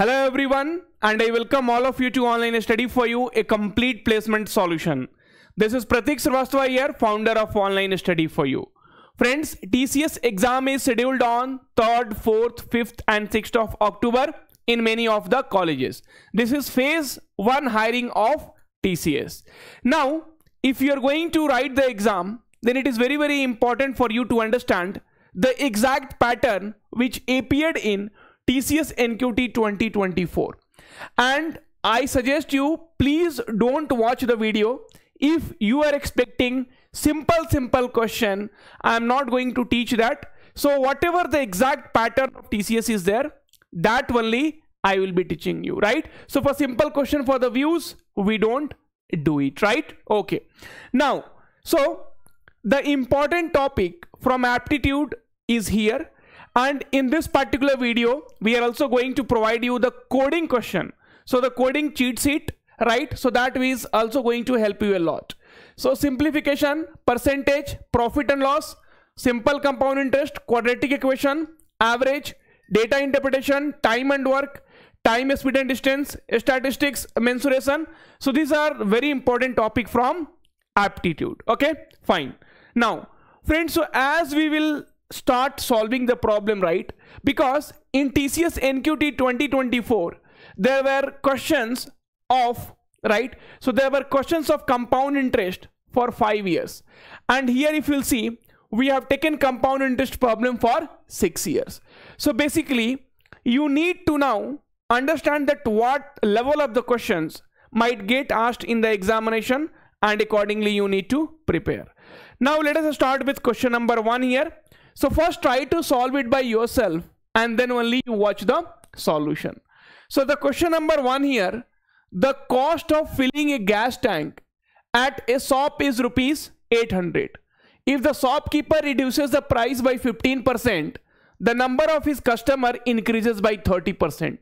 Hello everyone, and I welcome all of you to Online Study For You, a complete placement solution. This is Pratik Shrivastava here, founder of Online Study For You. Friends, TCS exam is scheduled on 3rd, 4th, 5th and 6th of October in many of the colleges. This is phase 1 hiring of TCS. Now, if you are going to write the exam, then it is very important for you to understand the exact pattern which appeared in TCS NQT 2024, and I suggest you please don't watch the video if you are expecting simple question. I am not going to teach that. So whatever the exact pattern of TCS is there, that only I will be teaching you, right? So for simple question, for the views, we don't do it, right? Okay. Now, so the important topic from aptitude is here. And in this particular video, we are also going to provide you the coding question. So the coding cheat sheet, right? So that is also going to help you a lot. So simplification, percentage, profit and loss, simple compound interest, quadratic equation, average, data interpretation, time and work, time, speed and distance, statistics, mensuration. So these are very important topic from aptitude. Okay, fine. Now, friends, so as we will start solving the problem, right? Because in TCS NQT 2024, there were questions of, right? So there were questions of compound interest for 5 years. And here if you'll see, we have taken compound interest problem for 6 years. So basically, you need to now understand that what level of the questions might get asked in the examination, and accordingly you need to prepare. Now let us start with question number 1 here. So first try to solve it by yourself and then only you watch the solution. So the question number 1 here, the cost of filling a gas tank at a shop is rupees 800. If the shopkeeper reduces the price by 15%, the number of his customer increases by 30%.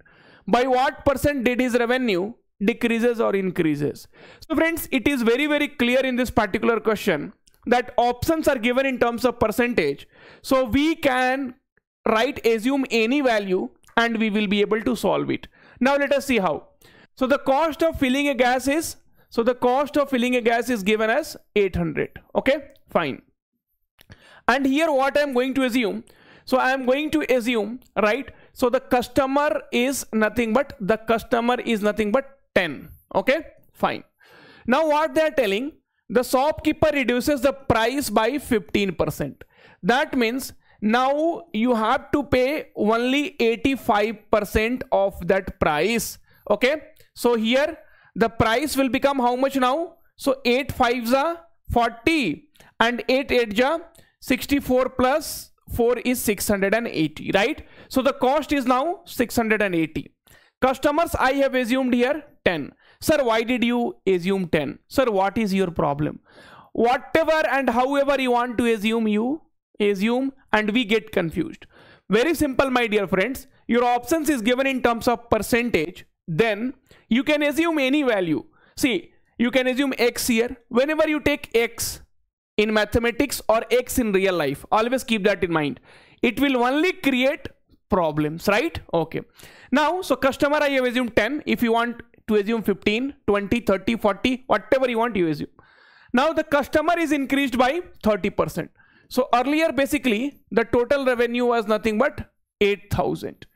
By what percent did his revenue decreases or increases? So friends, it is very clear in this particular question that options are given in terms of percentage. So we can write assume any value and we will be able to solve it. Now let us see how. So the cost of filling a gas is, so the cost of filling a gas is given as 800. Okay, fine. And here what I am going to assume, so I am going to assume, right? So the customer is nothing but 10. Okay, fine. Now what they are telling, the shopkeeper reduces the price by 15%. That means now you have to pay only 85% of that price. Okay. So here the price will become how much now? So 8 5s are 40 and 8 8s are 64 plus 4 is 680, right? So the cost is now 680. Customers I have assumed here 10. Sir, why did you assume 10? Sir, what is your problem? Whatever and however you want to assume, you assume and we get confused. Very simple, my dear friends. Your options is given in terms of percentage. Then you can assume any value. See, you can assume X here. Whenever you take X in mathematics or X in real life, always keep that in mind. It will only create problems, right? Okay. Now, so customer I have assumed 10. If you want to assume 15, 20, 30, 40, whatever you want, you assume. Now the customer is increased by 30%. So earlier, basically, the total revenue was nothing but 8,000.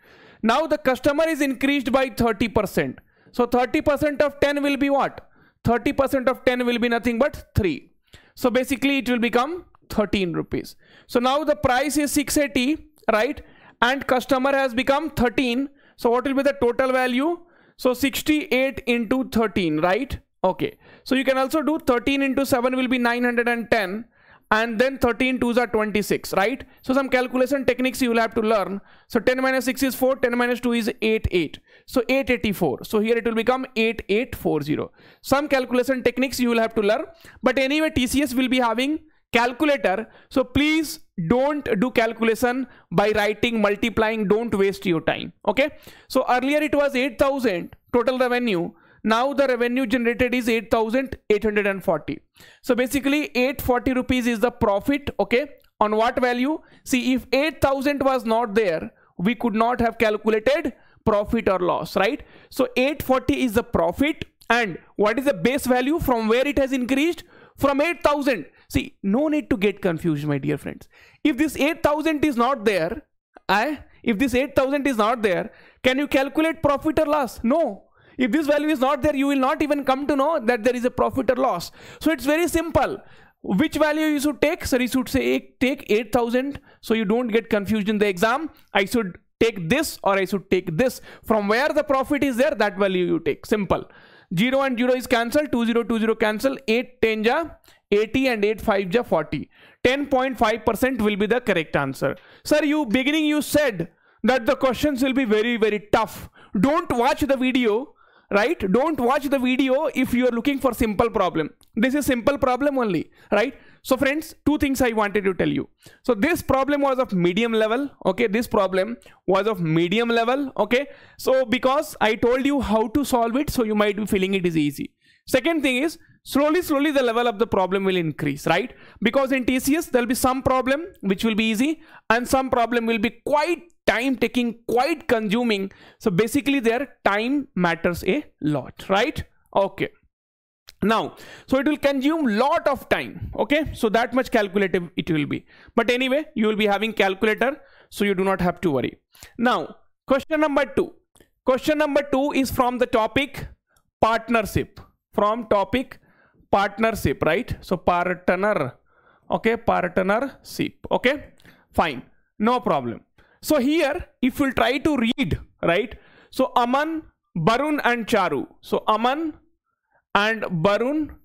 Now the customer is increased by 30%. So 30% of 10 will be what? 30% of 10 will be nothing but 3. So basically it will become 13 rupees. So now the price is 680, right? And customer has become 13. So what will be the total value? So 68 into 13, right? Okay. So you can also do 13 into 7 will be 910. And then 13 2s are 26, right? So some calculation techniques you will have to learn. So 10 minus 6 is 4. 10 minus 2 is 8. So 884. So here it will become 8840. Some calculation techniques you will have to learn. But anyway, TCS will be having calculator. So please don't do calculation by writing, multiplying. Don't waste your time. Okay. So earlier it was 8,000 total revenue. Now the revenue generated is 8,840. So basically 840 rupees is the profit. Okay. On what value? See, if 8,000 was not there, we could not have calculated, profit or loss, right? So 840 is the profit, and what is the base value from where it has increased? From 8,000. See, no need to get confused, my dear friends. If this 8,000 is not there, can you calculate profit or loss? No. If this value is not there, you will not even come to know that there is a profit or loss. So it's very simple. Which value you should take? So you should say take 8,000. So you don't get confused in the exam. I should take this or I should take this. From where the profit is there, that value you take. Simple. 0 and 0 is cancelled. 2020 cancel. 8 10 ja 80 and 8 5 ja 40. 10.5% will be the correct answer. Sir, you beginning you said that the questions will be very, very tough. Don't watch the video, right? Don't watch the video if you are looking for simple problem. This is simple problem only, right? So friends, two things I wanted to tell you. So this problem was of medium level, okay? So because I told you how to solve it, so you might be feeling it is easy. Second thing is, slowly the level of the problem will increase, right? Because in TCS there will be some problem which will be easy and some problem will be quite time taking, quite consuming. So basically their time matters a lot, right? Okay. Now, so it will consume lot of time, okay? So that much calculative it will be. But anyway, you will be having calculator, so you do not have to worry. Now, question number 2. Question number 2 is from the topic partnership. From topic partnership, right? So partner, okay? Partnership, okay? Fine, no problem. So here, if you try to read, right? So Aman, Barun and Charu. So Aman and Barun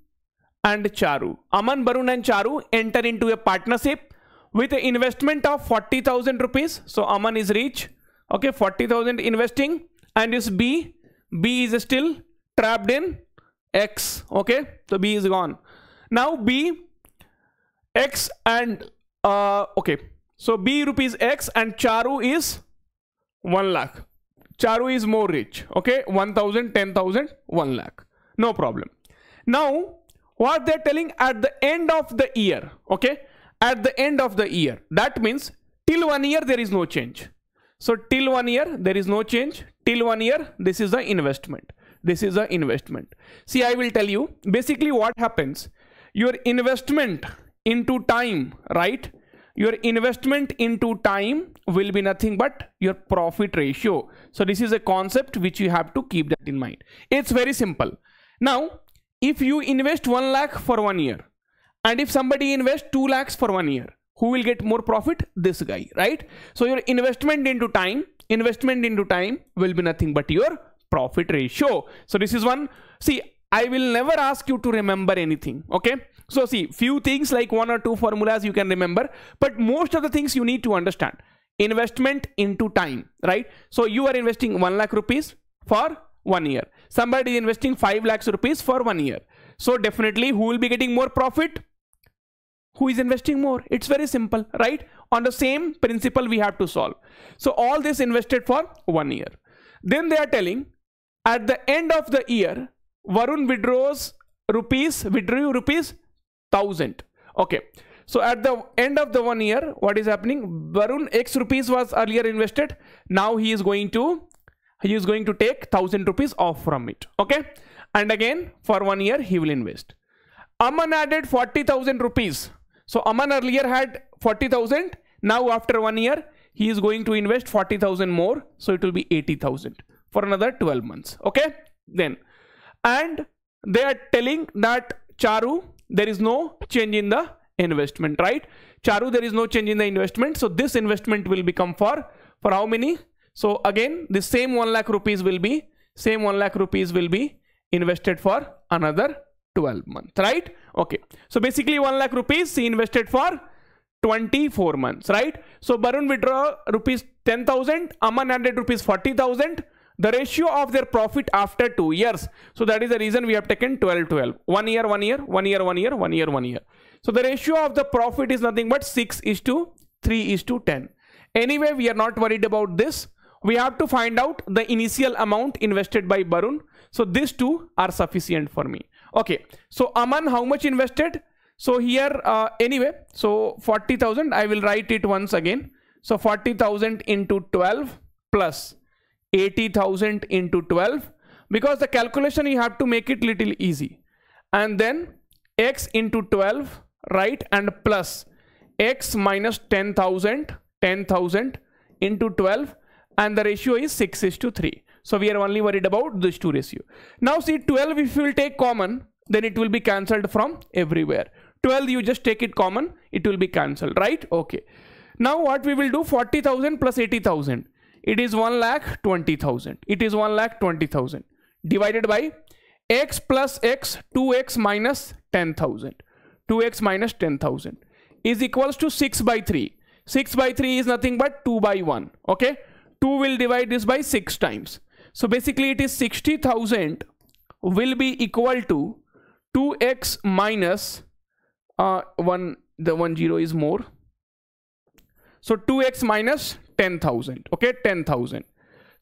and Charu. Aman, Barun and Charu enter into a partnership with an investment of 40,000 rupees. So Aman is rich, okay, 40,000 investing, and is B. B is still trapped in X, okay? So B is gone. Now B, X and, okay. So B rupees X and Charu is 1 lakh. Charu is more rich. Okay. 1,000, 10,000, 1 lakh. No problem. Now, what they're telling at the end of the year. Okay. At the end of the year. That means till 1 year there is no change. So till 1 year there is no change. Till 1 year this is the investment. This is the investment. See, I will tell you. Basically what happens. Your investment into time, right? Your investment into time will be nothing but your profit ratio. So this is a concept which you have to keep that in mind. It's very simple. Now, if you invest 1 lakh for 1 year, and if somebody invests 2 lakhs for 1 year, who will get more profit? This guy, right? So your investment into time will be nothing but your profit ratio. So this is one. See, I will never ask you to remember anything, okay? So see, few things like 1 or 2 formulas you can remember, but most of the things you need to understand. Investment into time, right? So you are investing 1 lakh rupees for 1 year. Somebody is investing 5 lakhs rupees for 1 year. So definitely who will be getting more profit? Who is investing more? It's very simple, right? On the same principle we have to solve. So all this invested for 1 year. Then they are telling at the end of the year, Varun withdrew rupees 1,000. Okay, so at the end of the 1 year, what is happening? Varun X rupees was earlier invested. Now he is going to take 1,000 rupees off from it. Okay, and again for 1 year he will invest. Aman added 40,000 rupees. So Aman earlier had 40,000. Now after 1 year he is going to invest 40,000 more. So it will be 80,000 for another 12 months. Okay, then. And they are telling that Charu, there is no change in the investment, right? Charu, there is no change in the investment. So this investment will become for how many? So again, the same 1 lakh rupees will be, invested for another 12 months, right? Okay. So basically 1 lakh rupees he invested for 24 months, right? So Barun withdraw rupees 10,000, Aman added rupees 40,000. The ratio of their profit after 2 years. So that is the reason we have taken 12, 12. 1 year, 1 year, 1 year, 1 year, 1 year, 1 year. So the ratio of the profit is nothing but 6:3:10. Anyway, we are not worried about this. We have to find out the initial amount invested by Barun. So these two are sufficient for me. Okay. So Aman, how much invested? So here, anyway, so 40,000, I will write it once again. So 40,000 into 12 plus 80,000 into 12, because the calculation you have to make it little easy, and then x into 12, right, and plus x minus 10,000 into 12, and the ratio is 6:3. So we are only worried about this two ratio. Now see, 12 if you will take common, then it will be cancelled from everywhere. 12 you just take it common, it will be cancelled, right? Okay. Now what we will do, 40,000 plus 80,000. It is 1,20,000. It is 1,20,000 divided by x plus x, 2x minus 10,000. 2x minus 10,000 is equals to 6/3. 6/3 is nothing but 2/1. Okay. 2 will divide this by 6 times. So basically it is 60,000 will be equal to 2x minus 1 0 is more. So 2x minus 10,000. Okay, 10,000.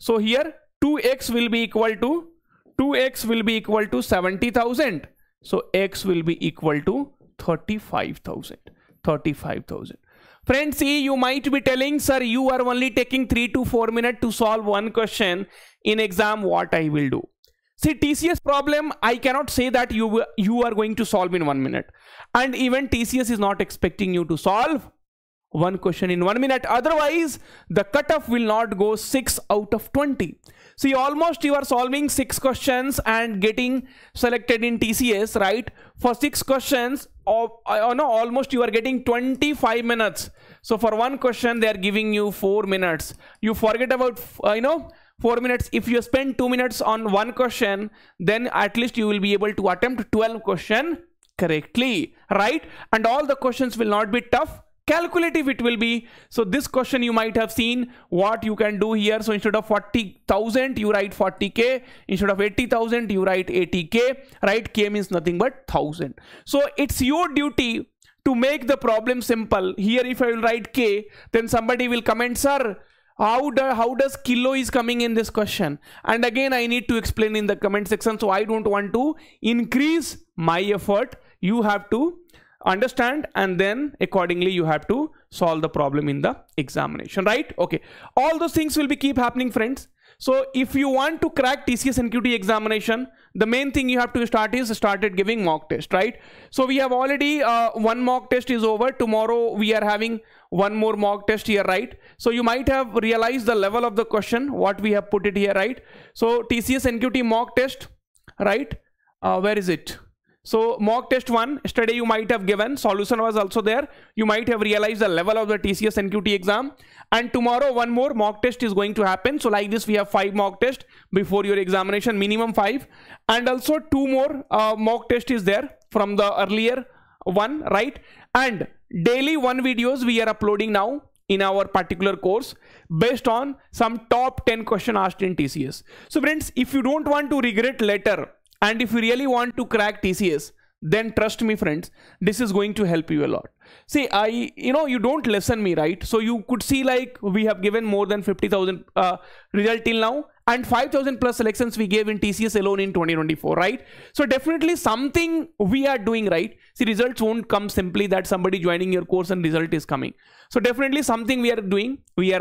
So here 2x will be equal to 70,000. So x will be equal to 35,000. 35,000. Friends, see, you might be telling, sir, you are only taking 3 to 4 minutes to solve one question in exam. What I will do? See, TCS problem, I cannot say that you are going to solve in 1 minute, and even TCS is not expecting you to solve one question in 1 minute. Otherwise, the cutoff will not go 6 out of 20. See, almost you are solving 6 questions and getting selected in TCS, right? For 6 questions, almost you are getting 25 minutes. So for one question they are giving you 4 minutes. You forget about 4 minutes. If you spend 2 minutes on one question, then at least you will be able to attempt 12 questions correctly, right? And all the questions will not be tough, calculative it will be. So this question you might have seen. What you can do here, so instead of 40,000 you write 40k, instead of 80,000 you write 80k, right? K means nothing but 1,000. So it's your duty to make the problem simple. Here if I will write k, then somebody will comment, sir, how does kilo is coming in this question? And again I need to explain in the comment section, so I don't want to increase my effort. You have to understand, and then accordingly you have to solve the problem in the examination, right? Okay, all those things will be keep happening, friends. So if you want to crack TCS NQT examination, the main thing you have to start giving mock test, right? So we have already one mock test is over. Tomorrow we are having one more mock test here, right? So you might have realized the level of the question what we have put it here, right? So TCS NQT mock test, right? Where is it? So mock test 1, yesterday you might have given, solution was also there. You might have realized the level of the TCS NQT exam, and tomorrow one more mock test is going to happen. So like this we have 5 mock test before your examination, minimum 5, and also 2 more mock test is there from the earlier one, right? And daily 1 videos we are uploading now in our particular course based on some top 10 question asked in TCS. So friends, if you don't want to regret later, and if you really want to crack TCS, then trust me friends, this is going to help you a lot. See, you don't listen me, right? So you could see, like, we have given more than 50,000 result till now, and 5,000 plus selections we gave in TCS alone in 2024, right? So definitely something we are doing right. See, results won't come simply that somebody joining your course and result is coming. So definitely something we are doing. We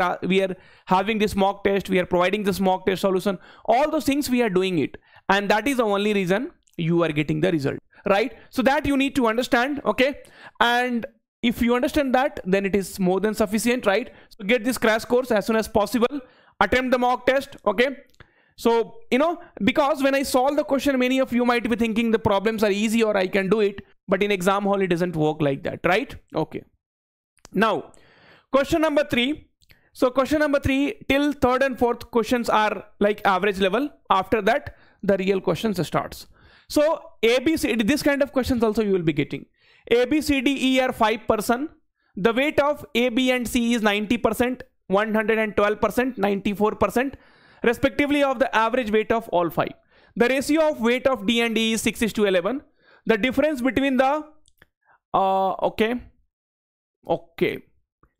are having this mock test, we are providing this mock test solution, all those things we are doing it, and that is the only reason you are getting the result, right? So that you need to understand, okay? And if you understand that, then it is more than sufficient, right? So get this crash course as soon as possible, attempt the mock test, okay? So because when I solve the question, many of you might be thinking the problems are easy or I can do it, but in exam hall it doesn't work like that, right? Okay, now question number 3. So question number 3 till 3rd and 4th questions are like average level. After that the real questions starts. So ABCD, this kind of questions also you will be getting. ABCDE are 5%. The weight of A, B and C is 90%, 112%, 94% respectively of the average weight of all 5. The ratio of weight of D and E is 6:11. The difference between the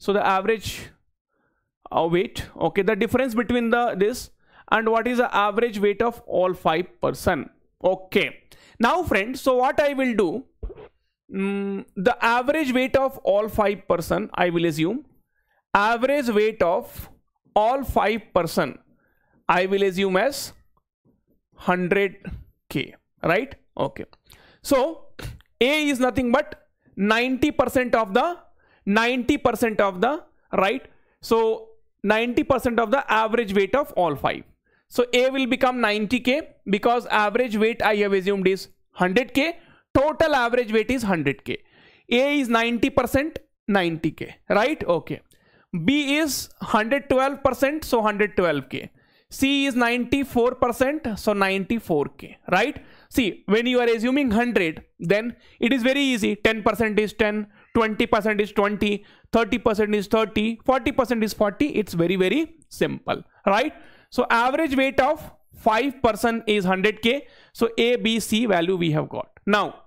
so the average weight, okay, the difference between this and what is the average weight of all 5%. Okay, now friends, so what I will do, the average weight of all 5%, I will assume average weight of all 5%, I will assume as 100k, right? Okay, so A is nothing but 90% of the, right? So 90% of the average weight of all five. So A will become 90k because average weight I have assumed is 100k. Total average weight is 100k. A is 90%, 90k, right? Okay. B is 112%, so 112k. C is 94%, so 94k, right? See, when you are assuming 100, then it is very easy. 10% is 10, 20% is 20, 30% is 30, 40% is 40. It's very, very simple, right? So average weight of 5% is 100k. So A, B, C value we have got. Now,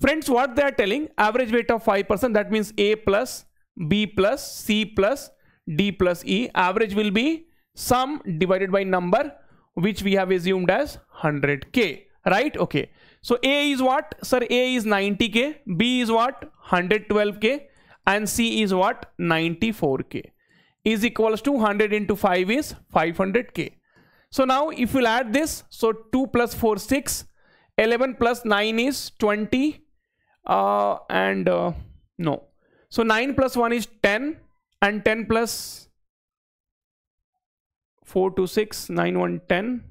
friends, what they are telling, average weight of 5%, that means A plus B plus C plus D plus E. Average will be sum divided by number, which we have assumed as 100k, right? Okay. So A is what? Sir, A is 90k, B is what? 112k, and C is what? 94k. Is equals to 100 into 5 is 500k. So now if you add this, so 2 plus 4, 6, 11 plus 9 is 20, so 9 plus 1 is 10, and 10 plus 4 to 6, 9, 1, 10,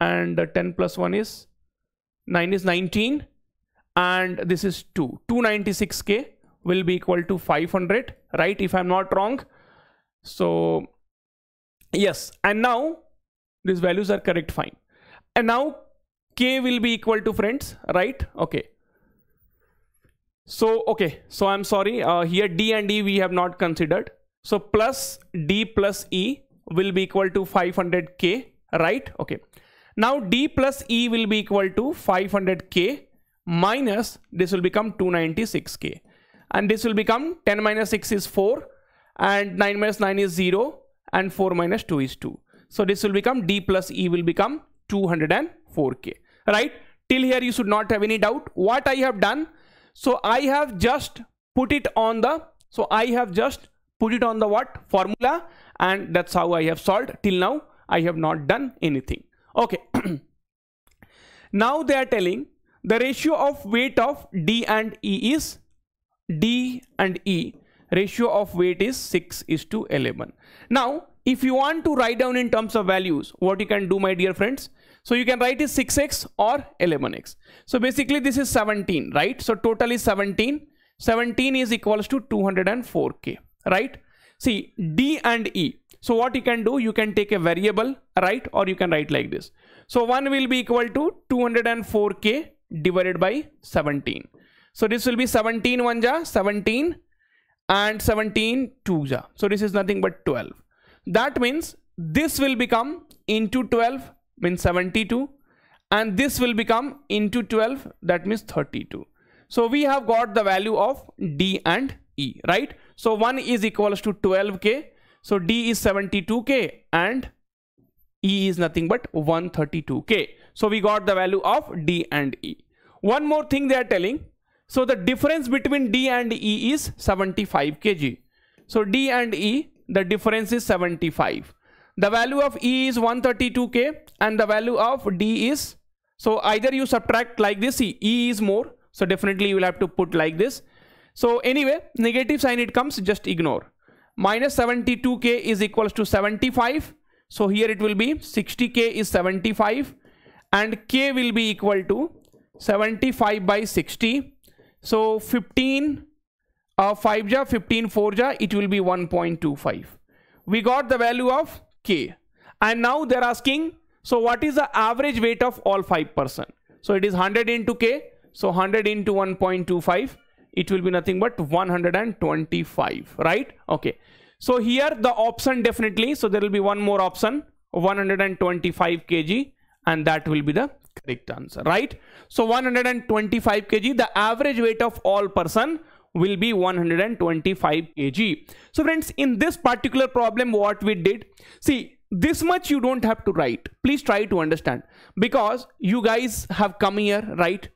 and 10 plus 1 is 9 is 19, and this is 2. 296k will be equal to 500, right? If I'm not wrong. So yes, and now these values are correct, fine. And now K will be equal to, friends, right? Okay. So, okay. So I'm sorry, here D and E we have not considered. So plus D plus E will be equal to 500k, right? Okay. Now D plus E will be equal to 500k minus, this will become 296k. And this will become 10 minus 6 is 4, and 9 minus 9 is 0, and 4 minus 2 is 2. So this will become D plus E will become 204k, right? Till here you should not have any doubt what I have done. So I have just put it on the, what? Formula, and that's how I have solved. Till now I have not done anything. Okay. Now they are telling the ratio of weight of D and E is, ratio of weight is 6 is to 11. Now, if you want to write down in terms of values, what you can do, my dear friends, so you can write is 6x or 11x. So basically this is 17, right? So total is 17. 17 is equals to 204k, right? See, D and E. So what you can do, you can take a variable, right? Or you can write like this. So 1 will be equal to 204k divided by 17. So this will be 17 1 ja, 17, and 17 2 ja. So this is nothing but 12. That means this will become into 12, means 72, and this will become into 12, that means 32. So we have got the value of D and E, right? So 1 is equals to 12k. So D is 72k and E is nothing but 132k. So we got the value of D and E. One more thing they are telling. So the difference between D and E is 75 kg. So D and E, the difference is 75. The value of E is 132k, and the value of D is, so either you subtract like this. See, E is more, so definitely you will have to put like this. So anyway, negative sign it comes, just ignore. Minus 72k is equals to 75. So here it will be 60k is 75, and K will be equal to 75 by 60. So 15 5 ja, 15 4 ja, it will be 1.25. We got the value of K. And now they're asking, so what is the average weight of all 5%? So it is 100 into K. So 100 into 1.25, it will be nothing but 125, right? Okay. So here the option definitely, so there will be one more option, 125 kg, and that will be the correct answer, right? So 125 kg, the average weight of all person will be 125 kg. So friends, in this particular problem, what we did, see, this much you don't have to write. Please try to understand, because you guys have come here, right,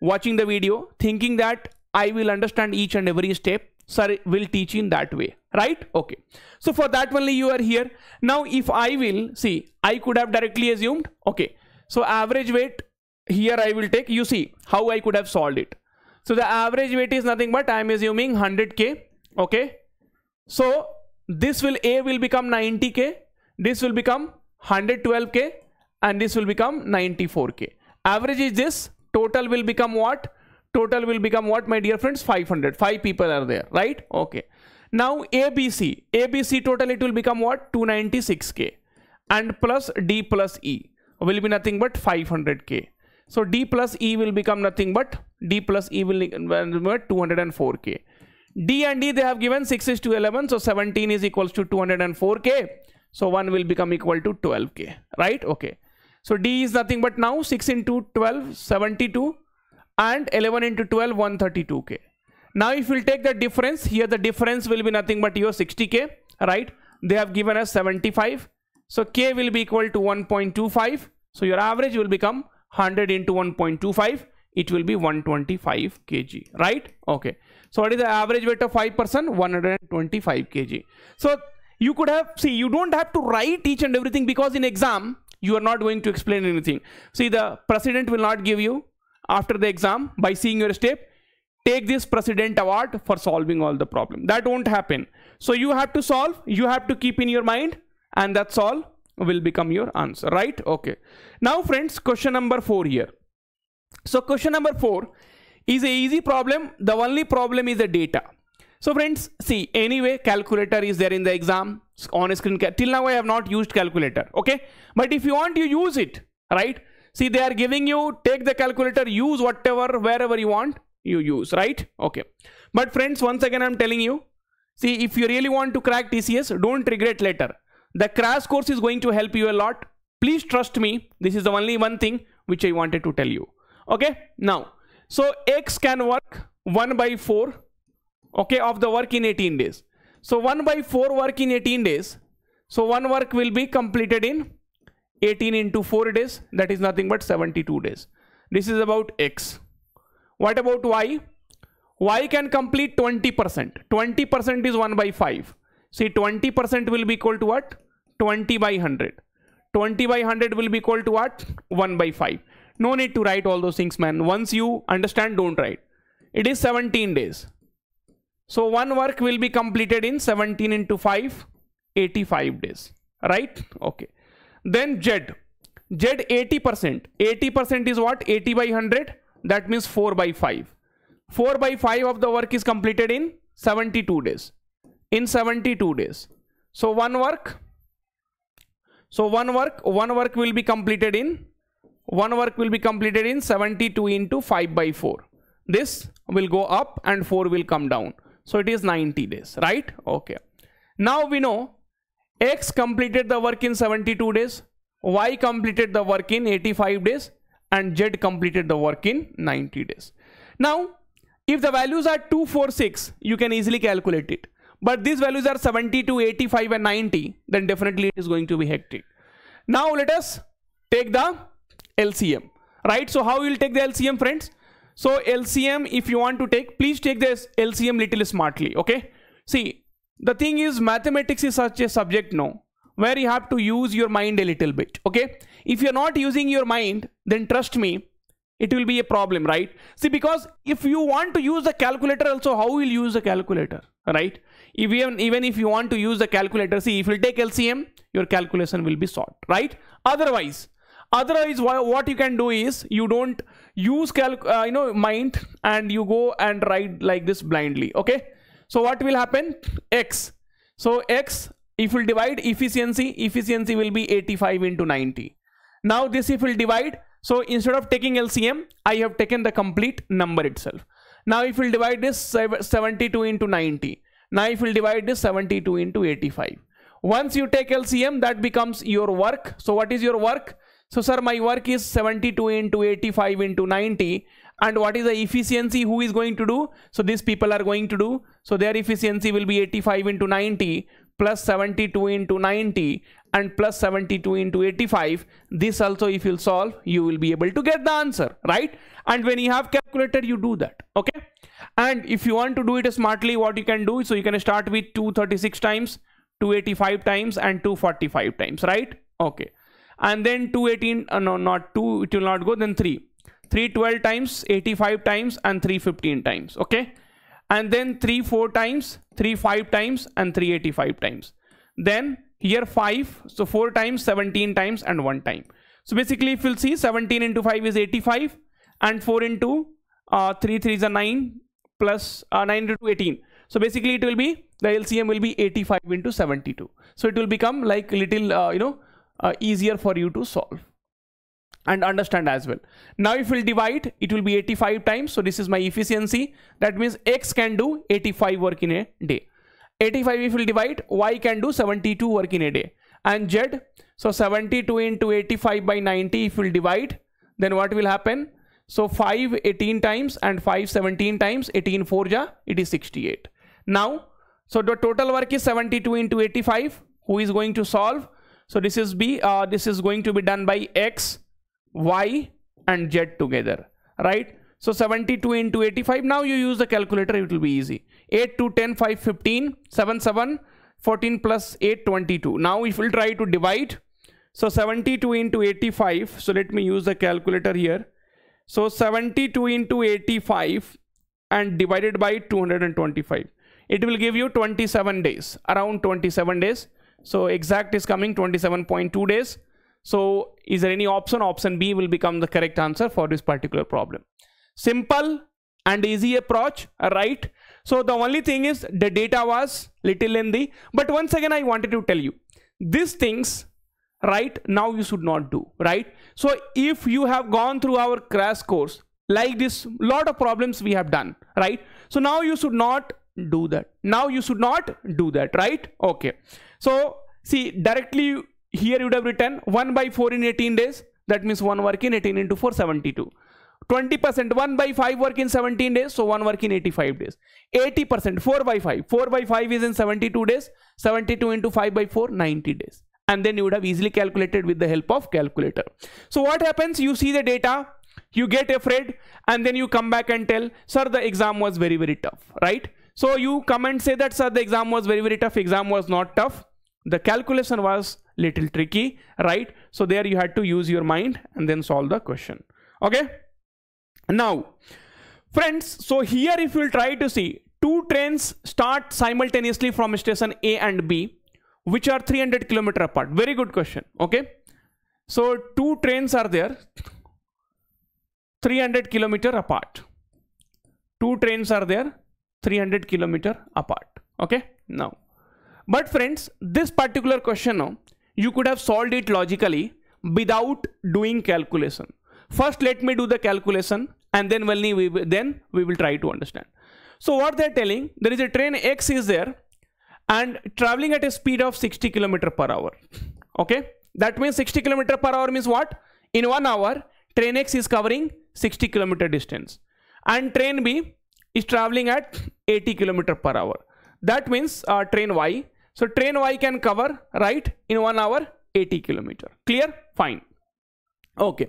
watching the video, thinking that I will understand each and every step. sir will teach in that way, right? Okay, so for that only you are here. Now if I will see, I could have directly assumed, okay, so average weight here I will take. You see how I could have solved it. So the average weight is nothing but I am assuming 100k. Okay, so this will, A will become 90k, this will become 112k, and this will become 94k. Average is this, total will become what? Total will become what, my dear friends? 500. 5 people are there, right? Okay. Now ABC, ABC total it will become what? 296k, and plus D plus E will be nothing but 500k. So D plus E will become nothing but, D plus E will become 204k. D and E they have given 6 is to 11, so 17 is equals to 204k. So 1 will become equal to 12k, right? Okay. So D is nothing but now 6 into 12, 72, and 11 into 12, 132k. Now if we'll take the difference, here the difference will be nothing but your 60k, right? They have given us 75. So K will be equal to 1.25. So your average will become 100 into 1.25. It will be 125 kg, right? Okay. So what is the average weight of 5%? 125 kg. So you could have, see, you don't have to write each and everything, because in exam, you are not going to explain anything. See, the president will not give you after the exam, by seeing your step, take this president award for solving all the problem. That won't happen. So you have to solve, you have to keep in your mind, and that's all will become your answer, right? Okay. Now friends, question number 4 here. So question number 4 is a easy problem. The only problem is the data. So friends, see, anyway, calculator is there in the exam, on a screen. Till now I have not used calculator, okay? But if you want, you use it, right? See, they are giving you, take the calculator, use whatever, wherever you want, you use, right? Okay. But friends, once again, I'm telling you, see, if you really want to crack TCS, don't regret later. The crash course is going to help you a lot. Please trust me. This is the only one thing which I wanted to tell you. Okay. Now, so X can work 1/4, okay, of the work in 18 days. So 1/4 work in 18 days. So one work will be completed in 18 into 4 days. That is nothing but 72 days. This is about X. What about Y? Y can complete 20%. 20% is 1/5. See, 20% will be equal to what? 20/100. 20/100 will be equal to what? 1/5. No need to write all those things, man. Once you understand, don't write. It is 17 days. So one work will be completed in 17 into 5, 85 days, right? Okay. Then Z, Z 80%. 80% is what? 80/100. That means 4/5. 4/5 of the work is completed in 72 days. In 72 days. So one work will be completed in, one work will be completed in 72 into 5/4. This will go up and 4 will come down. So it is 90 days, right? Okay. Now we know X completed the work in 72 days. Y completed the work in 85 days. And Z completed the work in 90 days. Now, if the values are 2, 4, 6, you can easily calculate it. But these values are 72, 85 and 90, then definitely it is going to be hectic. Now let us take the LCM, right? So how you will take the LCM, friends? So LCM, if you want to take, please take this LCM little smartly, okay? See, the thing is, mathematics is such a subject now, where you have to use your mind a little bit, okay? If you're not using your mind, then trust me, it will be a problem, right? See, because if you want to use the calculator also, how will you use the calculator, right? Even if you want to use the calculator, see, if you take LCM, your calculation will be short, right? Otherwise what you can do is, you don't use mind, and you go and write like this blindly, okay? So what will happen? X. So X, if you divide efficiency will be 85 into 90. Now this if you divide, so instead of taking LCM, I have taken the complete number itself. Now if you divide this 72 into 90. Now if you divide this 72 into 85. Once you take LCM, that becomes your work. So what is your work? So sir, my work is 72 into 85 into 90. And what is the efficiency? Who is going to do? So these people are going to do. So their efficiency will be 85 into 90 plus 72 into 90 and plus 72 into 85. This also if you'll solve, you will be able to get the answer, right? And when you have calculator, you do that, okay? And if you want to do it smartly, what you can do, so you can start with 236 times, 285 times, and 245 times, right? Okay. And then 218, no, not 2, it will not go, then 3. 312 times, 85 times, and 315 times, okay? And then 34 times, 35 times, and 385 times. Then here 5, so 4 times, 17 times, and 1 time. So basically, if you'll see, 17 into 5 is 85, and 4 into 3 is a 9, plus 9 into 18. So basically, it will be, the LCM will be 85 into 72. So it will become like little, easier for you to solve and understand as well. Now if we'll divide, it will be 85 times. So this is my efficiency. That means X can do 85 work in a day. 85 if we'll divide, Y can do 72 work in a day. And Z, so 72 into 85 by 90 if we'll divide, then what will happen? So 5 18 times and 5 17 times, 18 4 ja, it is 68. Now, so the total work is 72 into 85. Who is going to solve? So this is going to be done by X, Y, and Z together, right? So 72 into 85. Now you use the calculator, it will be easy. 8 to 10, 5, 15, 7, 7, 14 plus 8, 22. Now if we'll try to divide, so 72 into 85. So let me use the calculator here. So 72 into 85 and divided by 225. It will give you 27 days, around 27 days. So exact is coming 27.2 days. So is there any option? Option B will become the correct answer for this particular problem. Simple and easy approach, right? So the only thing is the data was little lengthy. But once again, I wanted to tell you, these things right now you should not do, right? So if you have gone through our crash course like this, lot of problems we have done, right? So now you should not do that. Now you should not do that, right? Okay. So see, directly here you would have written 1 by 4 in 18 days. That means 1 work in 18 into 4, 72. 20%, 1 by 5 work in 17 days. So 1 work in 85 days. 80%, 4 by 5. 4 by 5 is in 72 days. 72 into 5 by 4, 90 days. And then you would have easily calculated with the help of calculator. So what happens? You see the data, you get afraid, and then you come back and tell, sir, the exam was very, very tough, right? So you come and say that, sir, the exam was very, very tough. Exam was not tough. The calculation was little tricky, right? So there you had to use your mind and then solve the question. Okay. Now, friends, so here if you'll try to see, two trains start simultaneously from station A and B, which are 300 kilometers apart. Very good question. Okay. So two trains are there, 300 kilometers apart. Two trains are there, 300 kilometers apart. Okay. Now, but friends, this particular question, now, you could have solved it logically without doing calculation. First, let me do the calculation and then only we will try to understand. So what they're telling, there is a train X is there and traveling at a speed of 60 km per hour. Okay. That means 60 km per hour means what? In 1 hour, train X is covering 60 km distance and train B is traveling at 80 km per hour. That means train Y. So train Y can cover, right, in 1 hour, 80 kilometer. Clear? Fine. Okay.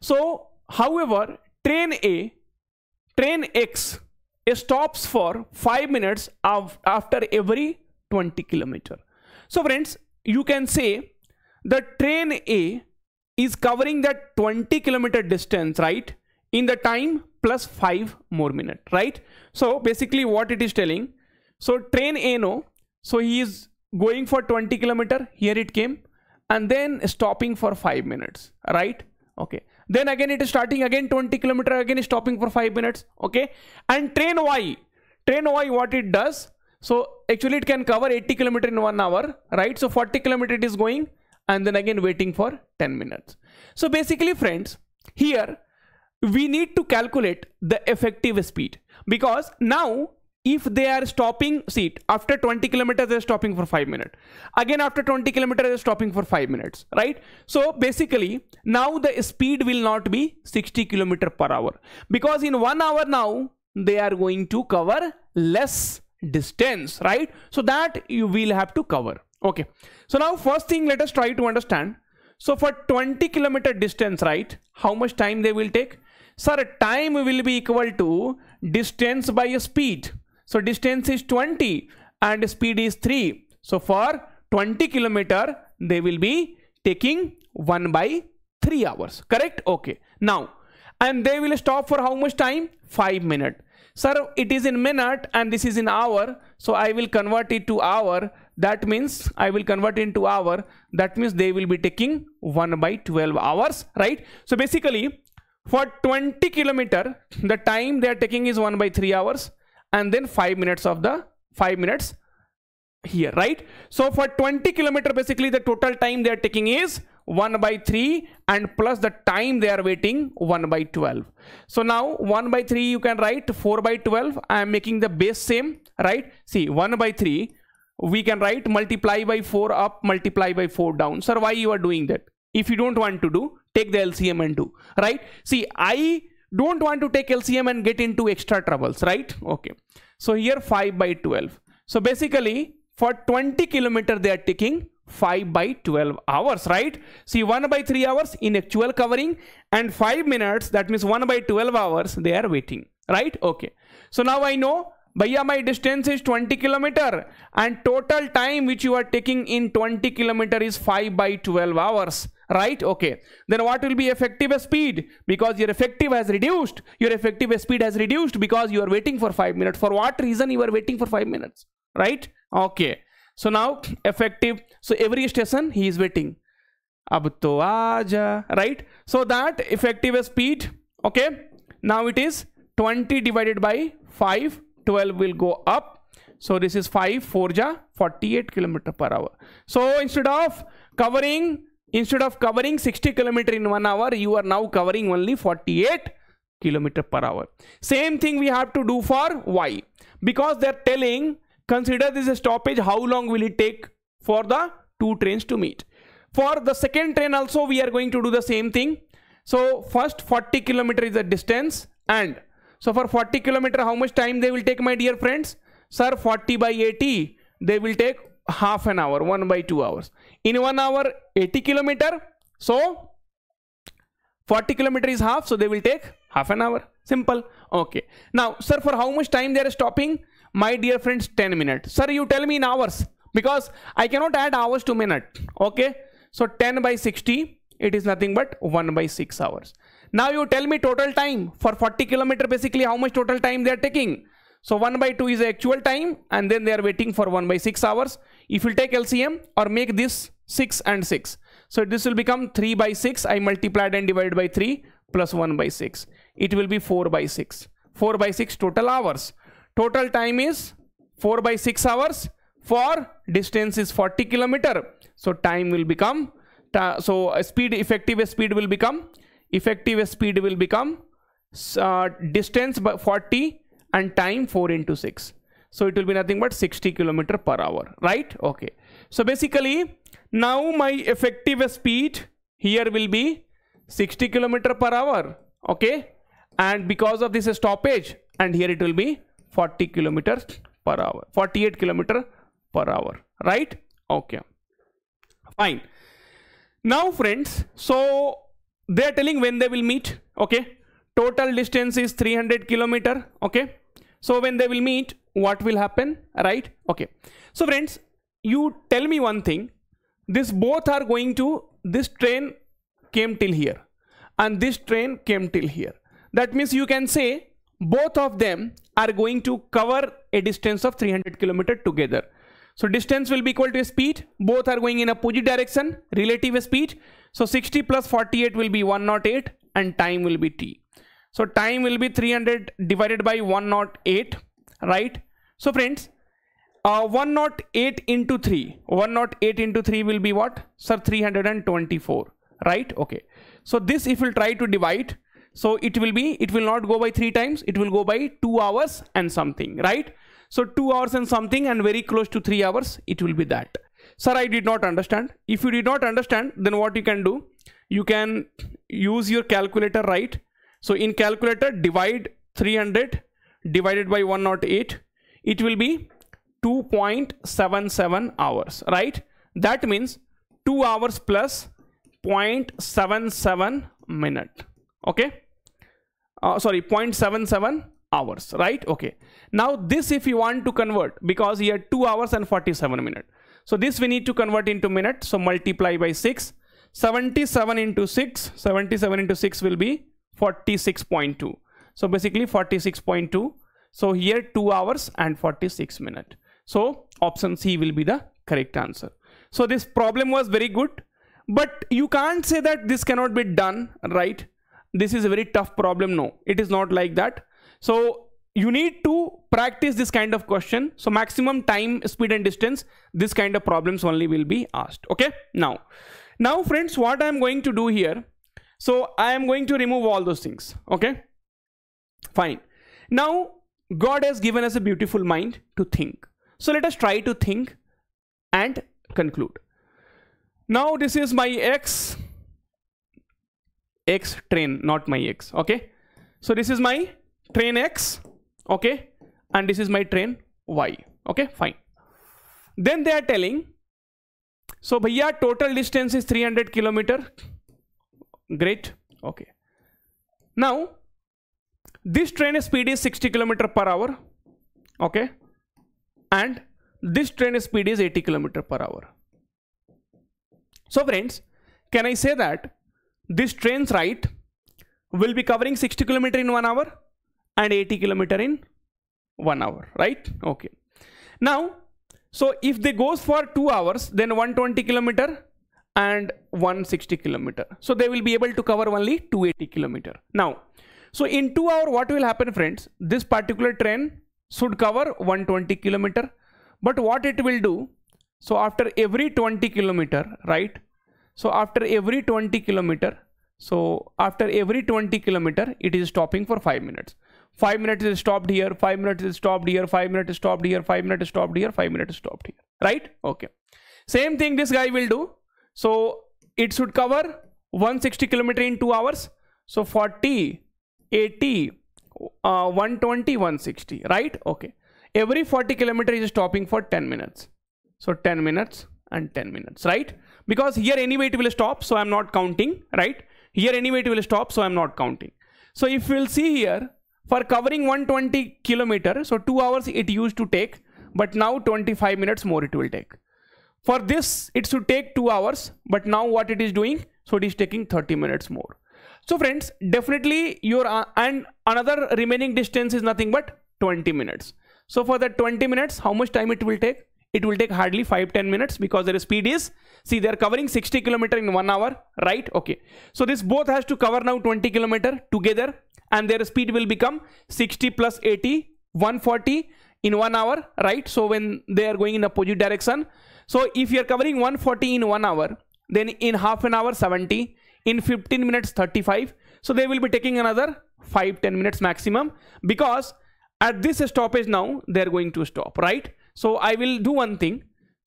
So, however, train X stops for 5 minutes after every 20 kilometer. So friends, you can say the train A is covering that 20 kilometer distance, right, in the time plus 5 more minutes, right? So basically what it is telling, so train A, no, so he is going for 20 kilometer. Here it came and then stopping for 5 minutes, right? Okay. Then again, it is starting again 20 kilometer, again stopping for 5 minutes. Okay. And train Y, what it does. So actually it can cover 80 kilometer in 1 hour, right? So 40 kilometer it is going and then again waiting for 10 minutes. So basically friends, here we need to calculate the effective speed because now if they are stopping, see, after 20 kilometers, they're stopping for 5 minutes. Again, after 20 kilometers, they're stopping for 5 minutes, right? So basically, now the speed will not be 60 kilometers per hour because in 1 hour now, they are going to cover less distance, right? So that you will have to cover. Okay. So now first thing, let us try to understand. So for 20 kilometer distance, right? How much time they will take? Sir, time will be equal to distance by speed. So distance is 20 and speed is 3. So for 20 kilometer, they will be taking 1/3 hours. Correct? Okay. Now, and they will stop for how much time? 5 minutes. Sir, it is in minute and this is in hour. So I will convert it to hour. That means I will convert into hour. That means they will be taking 1/12 hours, right? So basically for 20 kilometer, the time they are taking is 1/3 hours and then 5 minutes of the 5 minutes here, right? So for 20 kilometer, basically the total time they are taking is 1/3 and plus the time they are waiting 1/12. So now 1/3 you can write 4/12. I am making the base same, right? See, 1/3 we can write multiply by 4 up, multiply by 4 down. Sir, why you are doing that? If you don't want to do, take the LCM and do, right? See, I don't want to take LCM and get into extra troubles, right? Okay. So here 5/12. So basically for 20 kilometer they are taking 5/12 hours, right? See, 1/3 hours in actual covering and 5 minutes, that means 1/12 hours they are waiting, right? Okay. So now I know, bhaiya, my distance is 20 kilometer and total time which you are taking in 20 kilometer is 5/12 hours, right? Okay. Then what will be effective speed? Because your effective has reduced. Your effective speed has reduced because you are waiting for 5 minutes. For what reason you are waiting for 5 minutes, right? Okay. So now effective, so every station he is waiting. Ab to aaja, right? So that effective speed, okay. Now it is 20 divided by 5, 12 will go up. So this is 5, 4 ja, 48 kilometer per hour. So instead of covering 60 kilometer in 1 hour, you are now covering only 48 kilometer per hour. Same thing we have to do for Y, because they're telling, consider this a stoppage, how long will it take for the two trains to meet? For the second train also we are going to do the same thing. So first 40 kilometer is the distance, and so for 40 kilometer how much time they will take, my dear friends? Sir, 40/80 they will take half an hour, 1/2 hours. In 1 hour 80 kilometer, so 40 kilometer is half, so they will take half an hour. Simple. Okay. Now sir, for how much time they are stopping? My dear friends, 10 minutes. Sir, you tell me in hours, because I cannot add hours to minute. Okay. So 10/60, it is nothing but 1/6 hours. Now you tell me total time for 40 kilometer, basically how much total time they are taking. So 1/2 is the actual time, and then they are waiting for 1/6 hours. If you take LCM or make this 6 and 6. So this will become 3/6. I multiplied and divided by 3 plus 1/6. It will be 4/6. 4/6 total hours. Total time is 4/6 hours. For distance is 40 kilometer. So time will become, so speed, effective speed will become distance by 40 and time 4 into 6. So it will be nothing but 60 kilometer per hour, right? Okay. So basically now my effective speed here will be 60 kilometer per hour. Okay. And because of this stoppage, and here it will be 40 kilometers per hour, 48 kilometer per hour, right? Okay. Fine. Now friends, so they are telling when they will meet. Okay. Total distance is 300 kilometer. Okay. So when they will meet, what will happen, right? Okay. So friends, you tell me one thing. This both are going to, this train came till here and this train came till here. That means you can say both of them are going to cover a distance of 300 kilometer together. So distance will be equal to speed. Both are going in opposite direction, relative speed. So 60 plus 48 will be 108 and time will be T. So time will be 300 divided by 108, right? So friends, 108 into 3. 108 into 3 will be what? Sir, 324, right? Okay. So this if we'll try to divide, so it will not go by 3 times, it will go by 2 hours and something, right? So 2 hours and something and very close to 3 hours, it will be that. Sir, I did not understand. If you did not understand, then what you can do? You can use your calculator, right? So in calculator, divide 300 divided by 108. It will be 2.77 hours, right? That means 2 hours plus 0.77 minute. Okay. sorry 0.77 hours, right? Okay, now this if you want to convert, because here 2 hours and 47 minutes, so this we need to convert into minutes. So multiply by 6, 77 into 6 will be 46.2. so basically 46.2. so here 2 hours and 46 minutes. So option C will be the correct answer. So this problem was very good, but you can't say that this cannot be done, right? This is a very tough problem. No, it is not like that. So you need to practice this kind of question. So maximum time, speed and distance, this kind of problems only will be asked. Okay, now friends, what I am going to do here, so I am going to remove all those things. Okay, fine. Now God has given us a beautiful mind to think, so let us try to think and conclude. Now this is my x train, not my x. Okay, so this is my train x, okay, and this is my train y. Okay, fine. Then they are telling, so bhaiya total distance is 300 km. Great. Okay, now this train speed is 60 km/h. Okay, and this train speed is 80 km/h. So friends, can I say that this train's right will be covering 60 km in 1 hour and 80 km in 1 hour, right? Okay, now so if they goes for 2 hours, then 120 km and 160 km, so they will be able to cover only 280 km. Now so in 2 hours what will happen, friends? This particular train should cover 120 km, but what it will do, so after every 20 km, right? So after every 20 km, so after every 20 km it is stopping for 5 minutes. 5 minutes is stopped here, 5 minutes is stopped here, 5 minutes is stopped here, 5 minutes is stopped here, 5 minutes is stopped here, right? Okay, same thing this guy will do. So it should cover 160 km in 2 hours. So 40, 80, 120, 160, right? Okay, every 40 km is stopping for 10 minutes. So 10 minutes and 10 minutes, right? Because here anyway it will stop, so I'm not counting, right? Here anyway it will stop, so I'm not counting. So if we'll see here, for covering 120 km, so 2 hours it used to take, but now 25 minutes more it will take. For this it should take 2 hours, but now what it is doing, so it is taking 30 minutes more. So friends, definitely your and another remaining distance is nothing but 20 minutes. So for that 20 minutes how much time it will take? It will take hardly 5-10 minutes, because their speed is, see, they are covering 60 km in 1 hour, right? Okay, so this both has to cover now 20 km together, and their speed will become 60 plus 80, 140 in 1 hour, right? So when they are going in opposite direction, so if you are covering 140 in 1 hour, then in half an hour 70, in 15 minutes 35, so they will be taking another 5-10 minutes maximum, because at this stoppage now they are going to stop, right? So I will do one thing,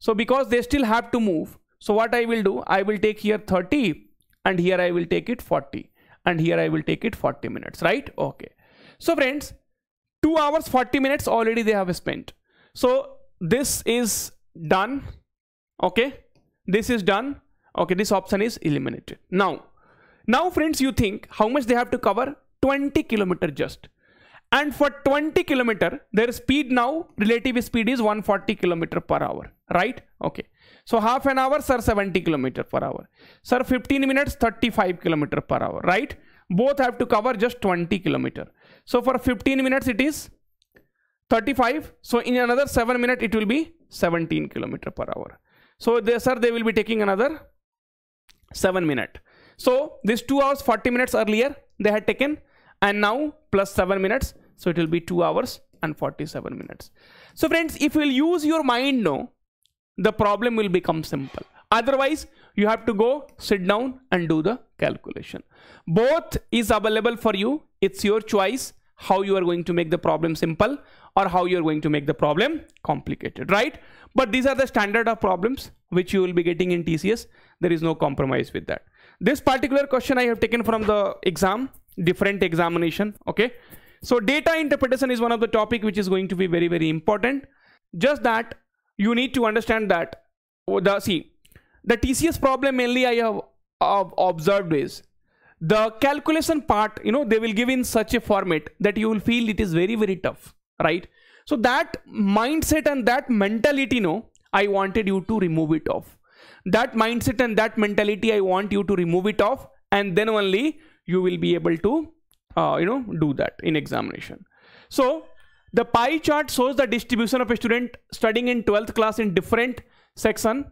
so because they still have to move, so what I will do, I will take here 30, and here I will take it 40, and here I will take it 40 minutes, right? Okay, so friends, 2 hours 40 minutes already they have spent. So this is done. Okay, this is done. Okay, this option is eliminated. Now friends, you think how much they have to cover? 20 km just, and for 20 km their speed now, relative speed is 140 km/h, right? Okay, so half an hour sir 70 km/h, sir 15 minutes 35 km/h, right? Both have to cover just 20 km. So for 15 minutes it is 35, so in another 7 minutes it will be 17 km/h. So they, sir, they will be taking another 7 minutes. So this 2 hours 40 minutes earlier they had taken, and now plus 7 minutes, so it will be 2 hours and 47 minutes. So friends, if you will use your mind, no, the problem will become simple. Otherwise you have to go sit down and do the calculation. Both is available for you. It's your choice how you are going to make the problem simple or how you are going to make the problem complicated, right? But these are the standard of problems which you will be getting in TCS. There is no compromise with that. This particular question I have taken from the exam, different examination. Okay, so data interpretation is one of the topic which is going to be very, very important. Just that you need to understand that the TCS problem mainly I have observed is the calculation part, you know, they will give in such a format that you will feel it is very, very tough, right? So that mindset and that mentality, no, I wanted you to remove it off. That mindset and that mentality, I want you to remove it off, and then only you will be able to, you know, do that in examination. So the pie chart shows the distribution of a student studying in 12th class in different section.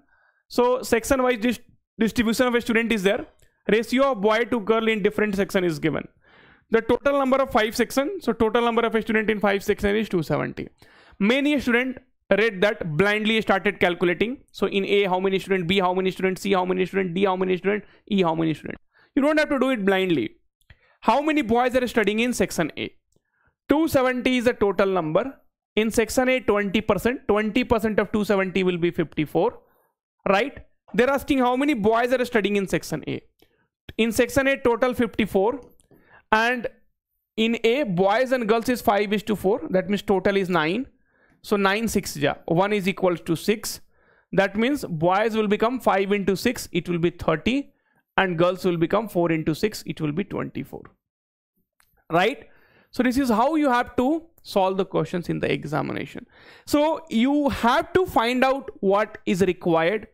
So section wise distribution of a student is there. Ratio of boy to girl in different section is given. The total number of 5 sections. So total number of a student in 5 section is 270. Many student read that, blindly started calculating. So in A, how many student, B, how many student, C, how many student, D, how many student, E, how many student. You don't have to do it blindly. How many boys are studying in section A? 270 is the total number. In section A, 20%. 20% of 270 will be 54, right? They're asking how many boys are studying in section A. In section A, total 54. And in A, boys and girls is 5:4. That means total is 9. So 9 6 1 is equals to 6. That means boys will become 5 into 6, it will be 30, and girls will become 4 into 6, it will be 24, right? So this is how you have to solve the questions in the examination. So you have to find out what is required,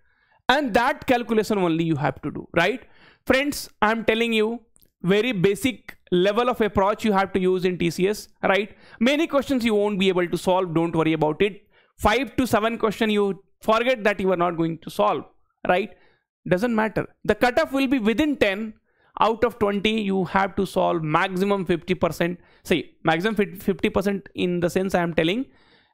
and that calculation only you have to do, right? Friends, I'm telling you, very basic level of approach you have to use in TCS, right? Many questions you won't be able to solve. Don't worry about it. 5 to 7 question you forget that you are not going to solve, right? Doesn't matter. The cutoff will be within 10 out of 20. You have to solve maximum 50%. Say maximum 50% in the sense I am telling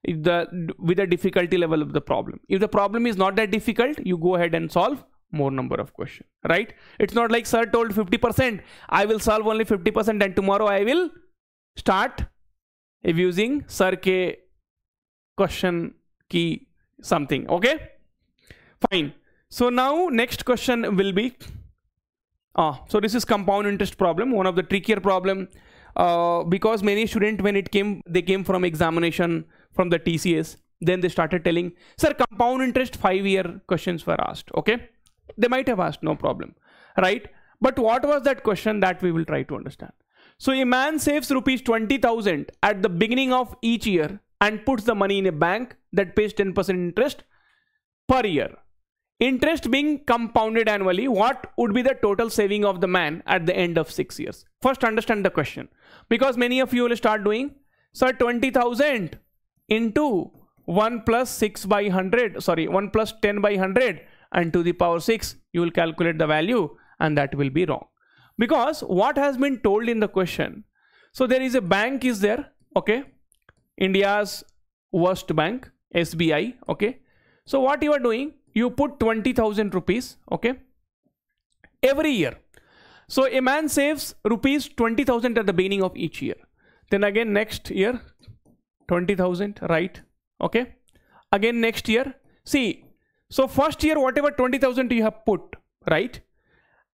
with the difficulty level of the problem. If the problem is not that difficult, you go ahead and solve more number of questions, right? It's not like sir told 50%, I will solve only 50% and tomorrow I will start using sir ke question key something. Okay, fine. So now next question will be, so this is compound interest problem, one of the trickier problem, because many students when it came, they came from examination from the TCS, then they started telling, sir, compound interest 5-year questions were asked. Okay, they might have asked, no problem, right? But what was that question that we will try to understand. So a man saves rupees 20,000 at the beginning of each year and puts the money in a bank that pays 10% interest per year. Interest being compounded annually, what would be the total saving of the man at the end of 6 years? First understand the question, because many of you will start doing, sir, 20,000 into 1 plus 10 by 100 and to the power 6, you will calculate the value, and that will be wrong. Because what has been told in the question, so there is a bank is there, okay, India's worst bank, SBI, okay. So what you are doing, you put 20,000 rupees, okay, every year. So a man saves rupees 20,000 at the beginning of each year. Then again next year, 20,000, right? Okay, again next year, see. So first year, whatever 20,000 you have put, right?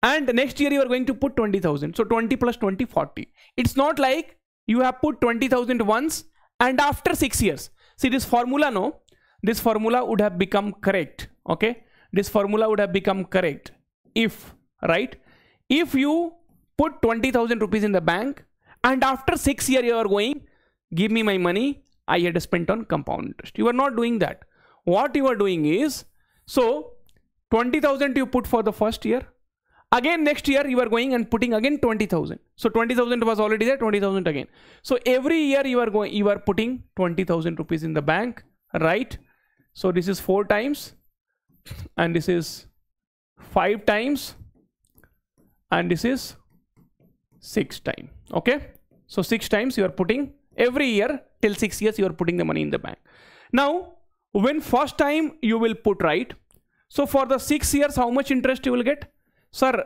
And next year you are going to put 20,000. So 20 plus 20, 40. It's not like you have put 20,000 once and after 6 years. See this formula, no? This formula would have become correct. Okay, this formula would have become correct if, right? If you put 20,000 rupees in the bank and after 6 years you are going, give me my money, I had spent on compound interest. You are not doing that. What you are doing is, so 20,000 you put for the first year. Again next year you are going and putting again 20,000. So 20,000 was already there, 20,000 again. So every year you are going, you are putting 20,000 rupees in the bank, right? So this is 4 times, and this is 5 times, and this is 6 times. Okay, so 6 times you are putting every year till 6 years you are putting the money in the bank. Now when first time you will put, right? So for the 6 years, how much interest you will get, sir?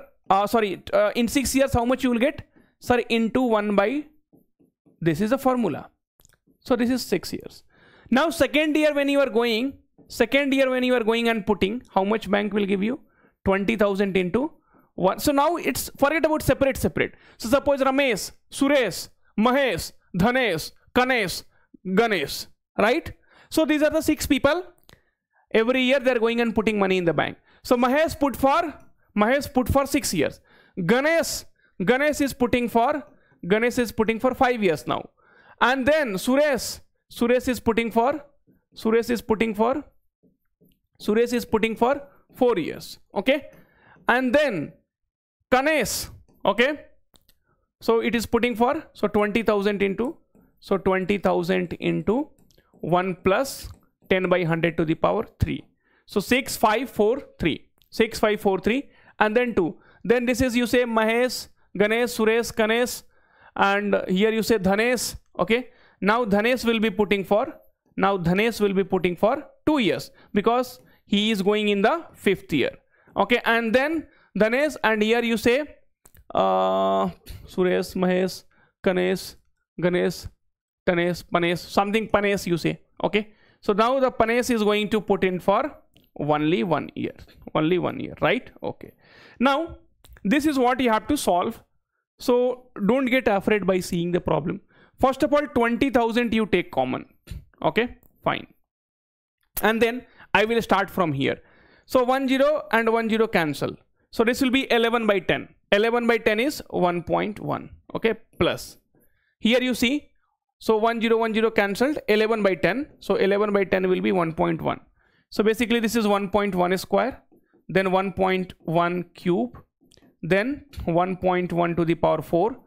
In 6 years, how much you will get, sir? Into 1 by, this is the formula. So this is 6 years. Now second year when you are going, and putting, how much bank will give you? 20,000 into 1. So now it's, forget about separate. So suppose Ramesh, Suresh, Mahesh, Dhanesh, Kanesh, Ganesh, right? So these are the 6 people. Every year they are going and putting money in the bank. So Mahesh put for 6 years. Ganesh Ganesh is putting for 5 years now. And then Suresh is putting for 4 years. Okay. And then Ganesh. Okay. So it is putting for, so 20,000 into 1 plus 10 by 100 to the power 3. So 6, 5, 4, 3, and then 2. Then this is, you say Mahesh, Ganesh, Suresh, Ganesh, and here you say Dhanesh. Okay. Now Dhanesh will be putting for, 2 years because he is going in the 5th year. Okay. And then Dhanesh, and here you say Suresh, Mahesh, Ganesh, Tanesh, Panesh, something Panesh you say. Okay. So now the Panesh is going to put in for only 1 year, right? Okay. Now this is what you have to solve. So don't get afraid by seeing the problem. First of all, 20,000 you take common. Okay, fine. And then I will start from here. So 10 and 10 cancel. So this will be 11 by 10. 11 by 10 is 1.1. Okay, plus. Here you see. So 1010 cancelled, 11 by 10. So 11 by 10 will be 1.1. So basically this is 1.1 square, then 1.1 cube, then 1.1 to the power 4,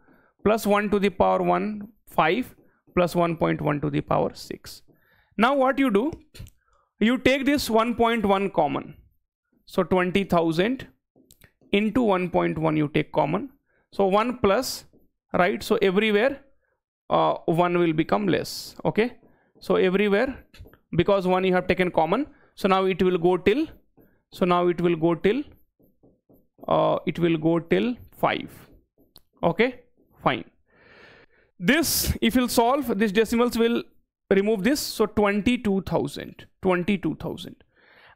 plus 1 to the power 1, 5, plus 1.1 to the power 6. Now what you do, you take this 1.1 common. So 20,000 into 1.1 you take common. So 1 plus, right? So everywhere 1 will become less. Okay. So everywhere, because 1 you have taken common. So now it will go till, it will go till 5. Okay, fine. This, if you'll solve, this decimals will remove this. So 22,000.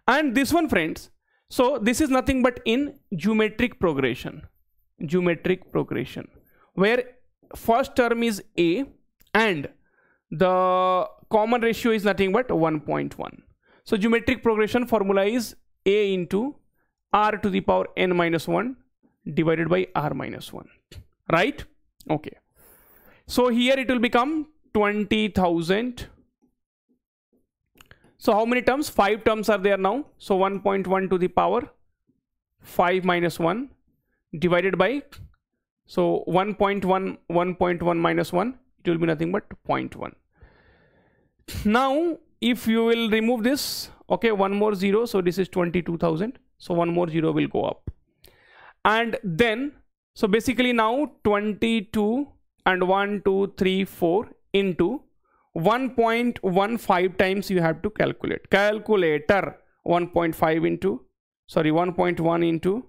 And this one, friends, so this is nothing but in geometric progression, where first term is A and the common ratio is nothing but 1.1. So geometric progression formula is A into R to the power N minus 1 divided by R minus 1, right? Okay. So here it will become 20,000. So how many terms? 5 terms are there now. So 1.1 to the power 5 minus 1 divided by, so 1.1 minus 1, it will be nothing but 0.1. Now if you will remove this, okay, one more zero, so this is 22,000. So one more zero will go up, and then so basically now 22 and 1 2 3 4 into 1.15 times you have to calculate. 1.5 into, sorry, 1.1 into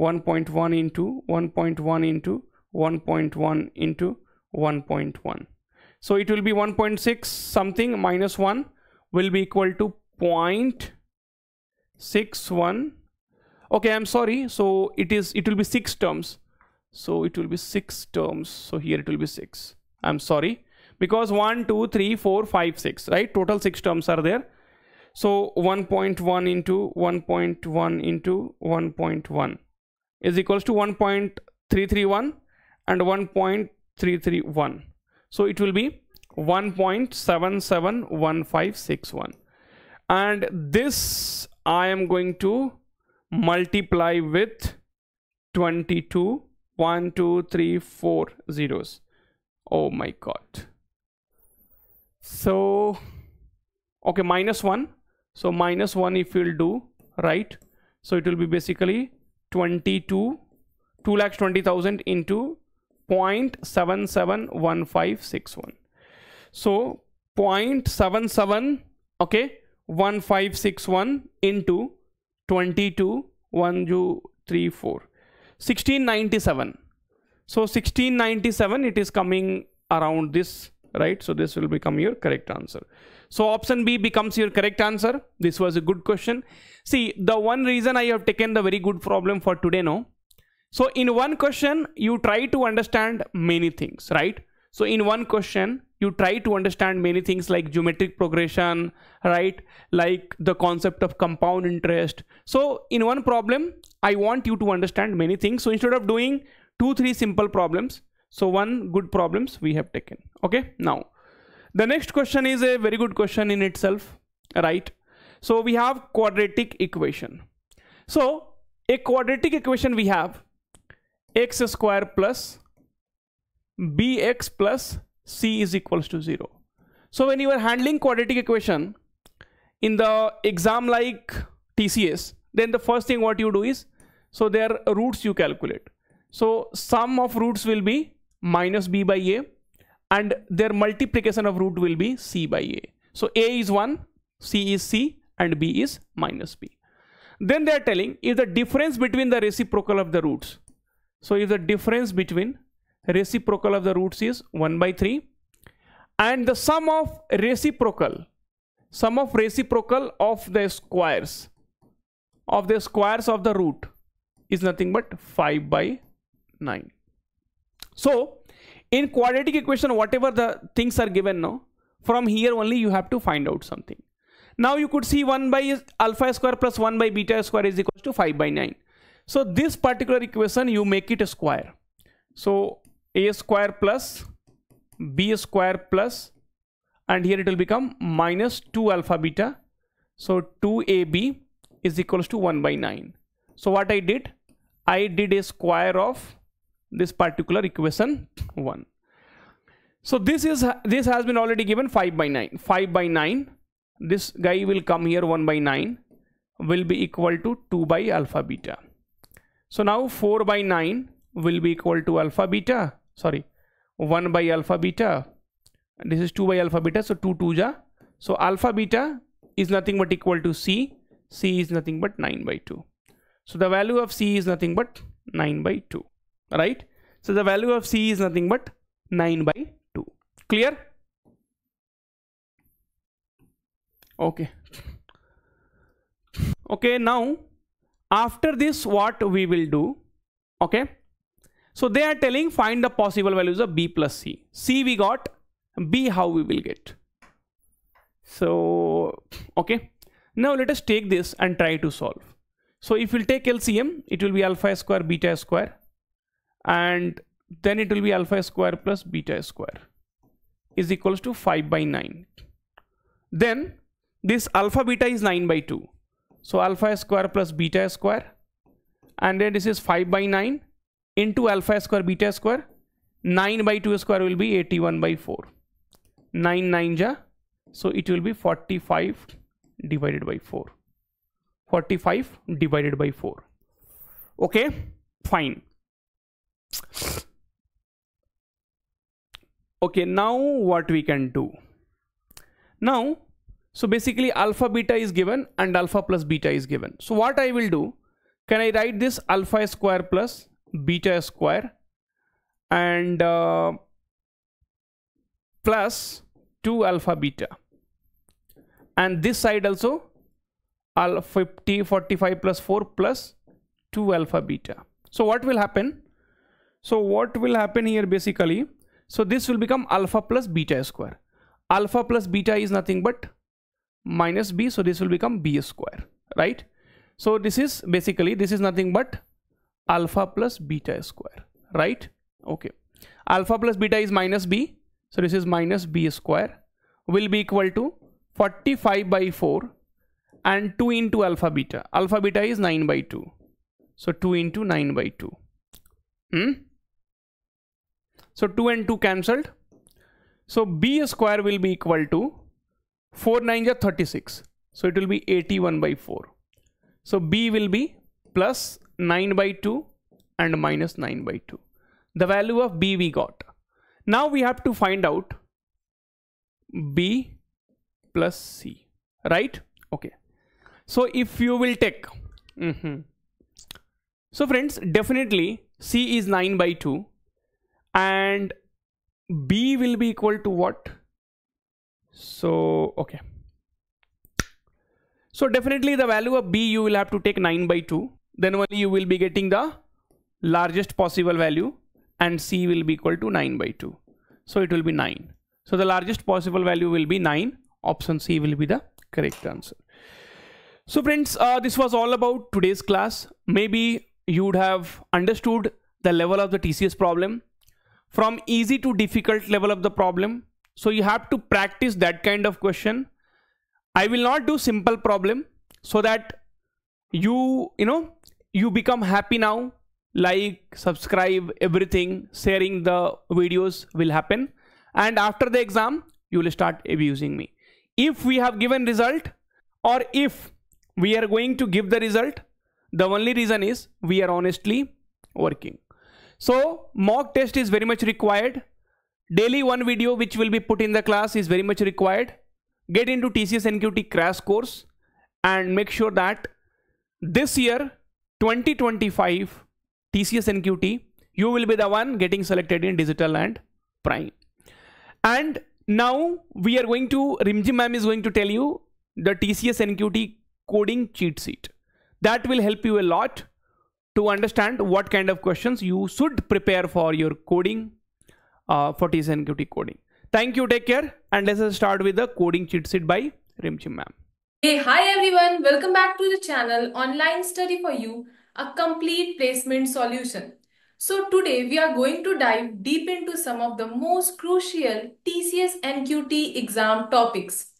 1.1 into 1.1 into 1.1 into 1.1. So it will be 1.6 something minus 1 will be equal to 0.61. Okay, I'm sorry. So it is, it will be 6 terms. So it will be 6 terms. So here it will be 6. I'm sorry. Because 1, 2, 3, 4, 5, 6, right? Total 6 terms are there. So 1.1 into 1.1 into 1.1 is equals to 1.331 and 1.331. So it will be 1.771561. And this I am going to multiply with 22, 1, 2, 3, 4 zeros. Oh my God. So, okay, minus 1. So minus 1 if you'll do, right? So it will be basically 2,20,000 into 0.771561. So 0.77, okay, 1561 into 22, 1, 2, 3, 4, 1697. So 1697, it is coming around this, right? So this will become your correct answer. So option B becomes your correct answer. This was a good question. See, the one reason I have taken the very good problem for today, no? So in one question, you try to understand many things, right? So in one question, you try to understand many things like geometric progression, right? Like the concept of compound interest. So in one problem, I want you to understand many things. So instead of doing 2-3 simple problems. So one good problems we have taken. Okay, now the next question is a very good question in itself, right? So we have quadratic equation. So a quadratic equation we have x square plus bx plus c is equals to 0. So when you are handling quadratic equation in the exam like TCS, then the first thing what you do is, so their roots you calculate. So sum of roots will be minus b by a, and their multiplication of root will be c by a. So a is 1, c is c, and b is minus b. Then they are telling if the difference between the reciprocal of the roots. So if the difference between reciprocal of the roots is 1 by 3, and the sum of reciprocal of the squares of the root is nothing but 5 by 9. So in quadratic equation, whatever the things are given now, from here only you have to find out something. Now you could see 1 by alpha square plus 1 by beta square is equals to 5 by 9. So this particular equation you make it a square. So a square plus b square plus, and here it will become minus 2 alpha beta. So 2ab is equals to 1 by 9. So what I did a square of this particular equation 1. So this has been already given 5 by 9. 5 by 9, this guy will come here 1 by 9 will be equal to 2 by alpha beta. So now 4 by 9 will be equal to alpha beta, sorry, 1 by alpha beta. This is 2 by alpha beta, so 2 2 ja. So alpha beta is nothing but equal to c. c is nothing but 9 by 2. So the value of c is nothing but 9 by 2, right? So the value of c is nothing but 9 by 2. Clear? Okay. Okay, now after this what we will do, okay? So they are telling find the possible values of b plus c. c we got, b how we will get. So, okay. Now let us take this and try to solve. So if we'll take LCM, it will be alpha square beta square, and then it will be alpha square plus beta square is equals to 5 by 9. Then this alpha beta is 9 by 2. So alpha square plus beta square, and then this is 5 by 9 into alpha square beta square. 9 by 2 square will be 81 by 4. 9 9 ja, so it will be 45 divided by 4. 45 divided by 4. Okay, fine. Okay, now what we can do now? So basically alpha beta is given and alpha plus beta is given. So what I will do, can I write this alpha square plus beta square and plus 2 alpha beta, and this side also 45 plus 4 plus 2 alpha beta. So what will happen? So what will happen here basically? So this will become alpha plus beta square. Alpha plus beta is nothing but minus b, so this will become b square, right? So this is basically, this is nothing but alpha plus beta square, right? Okay, alpha plus beta is minus b, so this is minus b square will be equal to 45 by 4 and 2 into alpha beta. Alpha beta is 9 by 2, so 2 into 9 by 2. So 2 and 2 cancelled. So b square will be equal to 4 9 ja 36, so it will be 81 by 4. So b will be plus 9 by 2 and minus 9 by 2. The value of b we got. Now we have to find out b plus c, right? Okay, so if you will take so friends, definitely c is 9 by 2 and b will be equal to what? So okay, so definitely the value of b you will have to take 9 by 2, then only you will be getting the largest possible value, and c will be equal to 9 by 2, so it will be 9. So the largest possible value will be 9. Option C will be the correct answer. So friends, this was all about today's class. Maybe you would have understood the level of the TCS problem, from easy to difficult level of the problem. So you have to practice that kind of question. I will not do simple problem so that you become happy now, like, subscribe, everything, sharing the videos will happen, and after the exam you will start abusing me. If we have given result, or if we are going to give the result, the only reason is we are honestly working. So mock test is very much required. Daily one video which will be put in the class is very much required. Get into TCS NQT crash course and make sure that this year 2025 TCS NQT you will be the one getting selected in digital and prime. And now we are going to, Rimjhim ma'am is going to tell you the TCS NQT coding cheat sheet. That will help you a lot to understand what kind of questions you should prepare for your coding, for TCS NQT coding. Thank you, take care, and let's start with the coding cheat sheet by Rimjhim ma'am. Hey, hi everyone, welcome back to the channel Online Study For You, a complete placement solution. So today we are going to dive deep into some of the most crucial TCS NQT exam topics.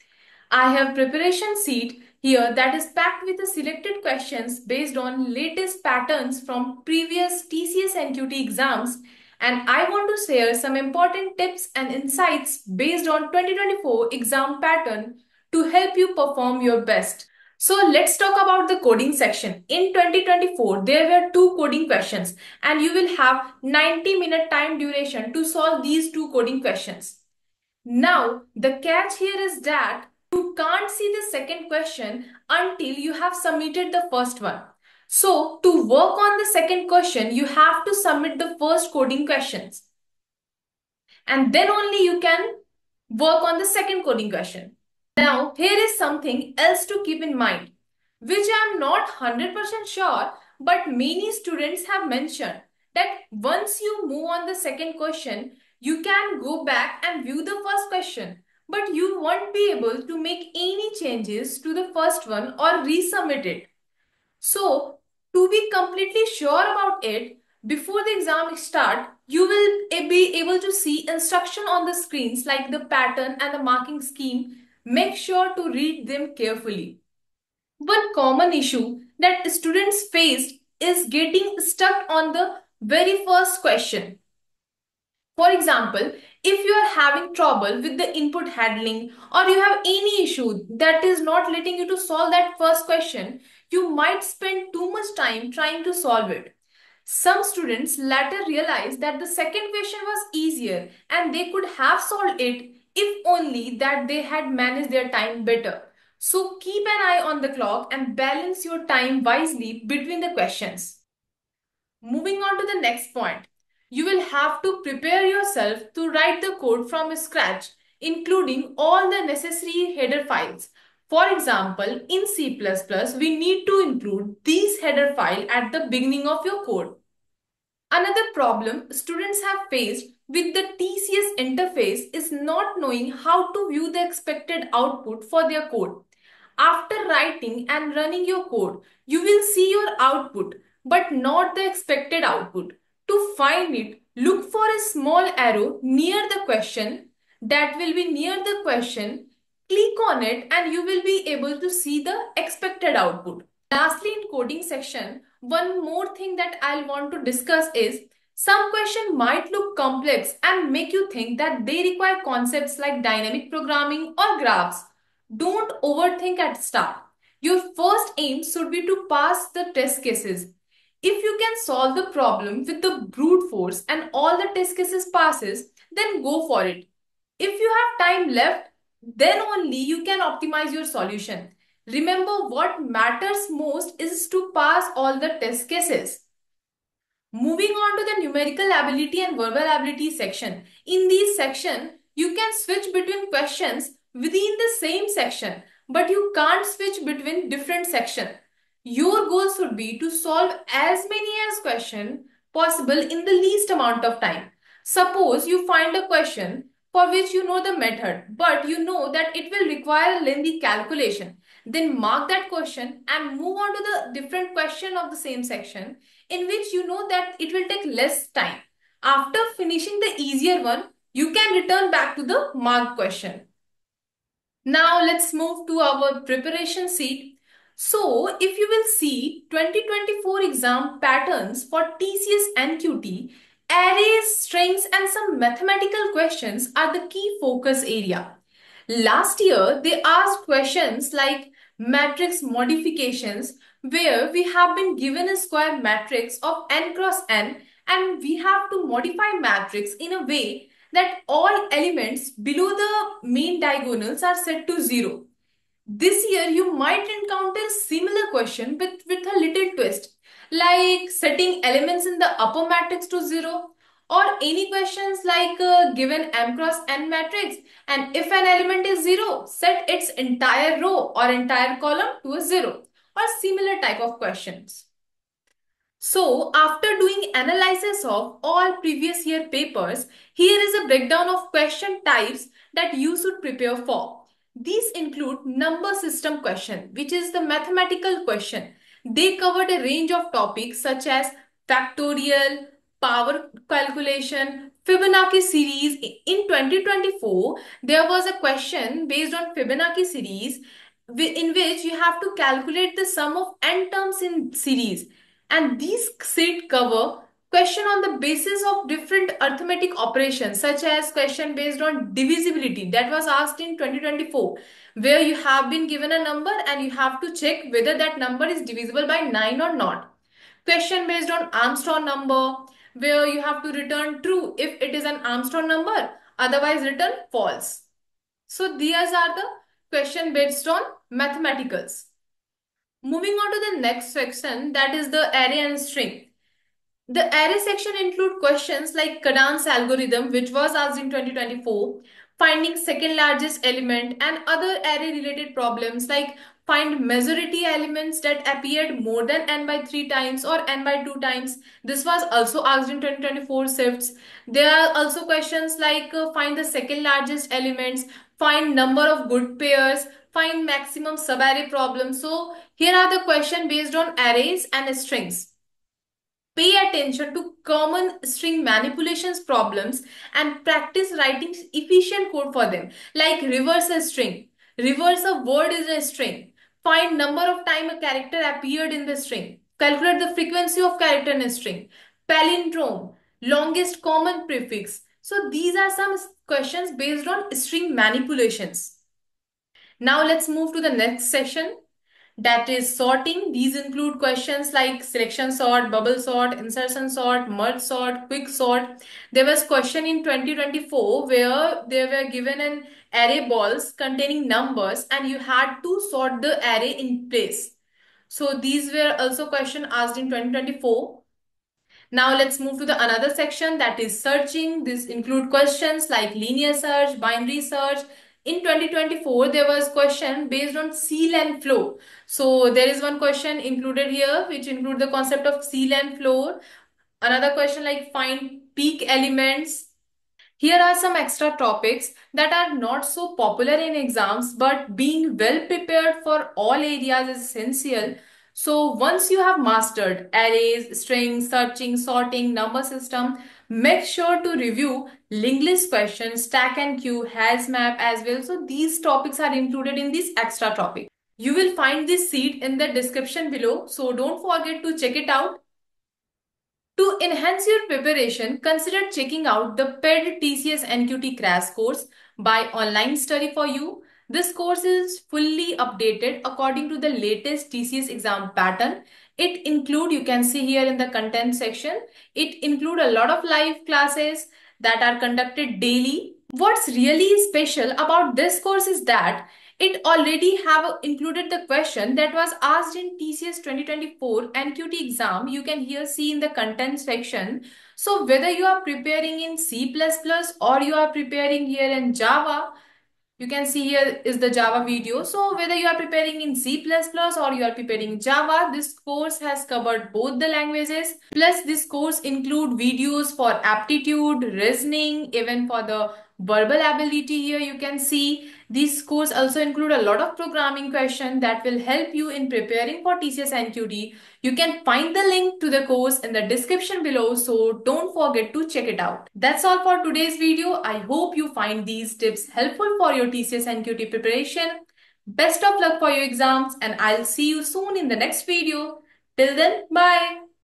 I have preparation sheet here that is packed with the selected questions based on latest patterns from previous TCS NQT exams, and I want to share some important tips and insights based on 2024 exam pattern to help you perform your best. So let's talk about the coding section. In 2024, there were 2 coding questions and you will have 90-minute time duration to solve these 2 coding questions. Now, the catch here is that you can't see the second question until you have submitted the first one. So to work on the second question, you have to submit the first coding questions. And then only you can work on the second coding question. Now, here is something else to keep in mind, which I am not 100% sure, but many students have mentioned that once you move on the second question, you can go back and view the first question, but you won't be able to make any changes to the first one or resubmit it. So, to be completely sure about it, before the exam start, you will be able to see instruction on the screens like the pattern and the marking scheme. Make sure to read them carefully. One common issue that students faced is getting stuck on the very first question. For example, if you are having trouble with the input handling or you have any issue that is not letting you to solve that first question, you might spend too much time trying to solve it. Some students later realized that the second question was easier and they could have solved it if only that they had managed their time better. So keep an eye on the clock and balance your time wisely between the questions. Moving on to the next point, you will have to prepare yourself to write the code from scratch, including all the necessary header files. For example, in C++, we need to include these header files at the beginning of your code. Another problem students have faced with the TCS interface is not knowing how to view the expected output for their code. After writing and running your code, you will see your output, but not the expected output. To find it, look for a small arrow near the question. That will be near the question. Click on it and you will be able to see the expected output. Lastly, in coding section, one more thing that I'll want to discuss is some questions might look complex and make you think that they require concepts like dynamic programming or graphs. Don't overthink at start. Your first aim should be to pass the test cases. If you can solve the problem with the brute force and all the test cases passes, then go for it. If you have time left, then only you can optimize your solution. Remember, what matters most is to pass all the test cases. Moving on to the numerical ability and verbal ability section. In these sections, you can switch between questions within the same section, but you can't switch between different sections. Your goal should be to solve as many as questions possible in the least amount of time. Suppose you find a question for which you know the method, but you know that it will require a lengthy calculation. then mark that question and move on to the different question of the same section, in which you know that it will take less time. After finishing the easier one, you can return back to the marked question. Now let's move to our preparation sheet. So if you will see 2024 exam patterns for TCS NQT, arrays, strings and some mathematical questions are the key focus area. Last year, they asked questions like matrix modifications, where we have been given a square matrix of n cross n and we have to modify matrix in a way that all elements below the main diagonals are set to 0. This year, you might encounter similar question with a little twist, like setting elements in the upper matrix to 0, or any questions like given m cross n matrix, and if an element is 0, set its entire row or entire column to a 0, or similar type of questions. So, after doing analysis of all previous year papers, here is a breakdown of question types that you should prepare for. These include number system question, which is the mathematical question. They covered a range of topics such as factorial, power calculation, Fibonacci series. In 2024, there was a question based on Fibonacci series in which you have to calculate the sum of n terms in series. And these set cover question on the basis of different arithmetic operations, such as question based on divisibility that was asked in 2024, where you have been given a number and you have to check whether that number is divisible by 9 or not. Question based on Armstrong number, where you have to return true if it is an Armstrong number, otherwise return false. So these are the question based on mathematicals. Moving on to the next section, that is the array and string. The array section includes questions like Kadane's algorithm, which was asked in 2024, finding second largest element, and other array related problems like find majority elements that appeared more than n by 3 times or n by 2 times. This was also asked in 2024 shifts. There are also questions like find the second largest elements, find number of good pairs, find maximum subarray problem. So here are the questions based on arrays and strings. Pay attention to common string manipulations problems and practice writing efficient code for them, like reverse a string. Reverse a word is a string. Find number of time a character appeared in the string. Calculate the frequency of character in a string. Palindrome, longest common prefix. So these are some questions based on string manipulations. Now let's move to the next section, that is sorting. These include questions like selection sort, bubble sort, insertion sort, merge sort, quick sort. There was question in 2024 where they were given an array balls containing numbers and you had to sort the array in place. So these were also questions asked in 2024. Now let's move to the another section, that is searching. This include questions like linear search, binary search. In 2024, there was question based on seal and floor. So there is one question included here, which include the concept of seal and floor. Another question like find peak elements. Here are some extra topics that are not so popular in exams, but being well prepared for all areas is essential. So once you have mastered arrays, strings, searching, sorting, number system, make sure to review linked list questions, stack and queue, hash map as well. So these topics are included in this extra topic. You will find this sheet in the description below, so don't forget to check it out. To enhance your preparation, consider checking out the paid TCS NQT crash course by Online Study For You. This course is fully updated according to the latest TCS exam pattern. It includes, you can see here in the content section, it includes a lot of live classes that are conducted daily. What's really special about this course is that it already have included the question that was asked in TCS 2024 NQT exam. You can here see in the content section. So whether you are preparing in C++ or you are preparing here in Java, you can see here is the Java video. So whether you are preparing in C++ or you are preparing Java, this course has covered both the languages. Plus this course includes videos for aptitude, reasoning, even for the verbal ability here you can see. These scores also include a lot of programming questions that will help you in preparing for TCS NQT. You can find the link to the course in the description below, so don't forget to check it out. That's all for today's video. I hope you find these tips helpful for your TCS NQT preparation. Best of luck for your exams, and I'll see you soon in the next video. Till then, bye.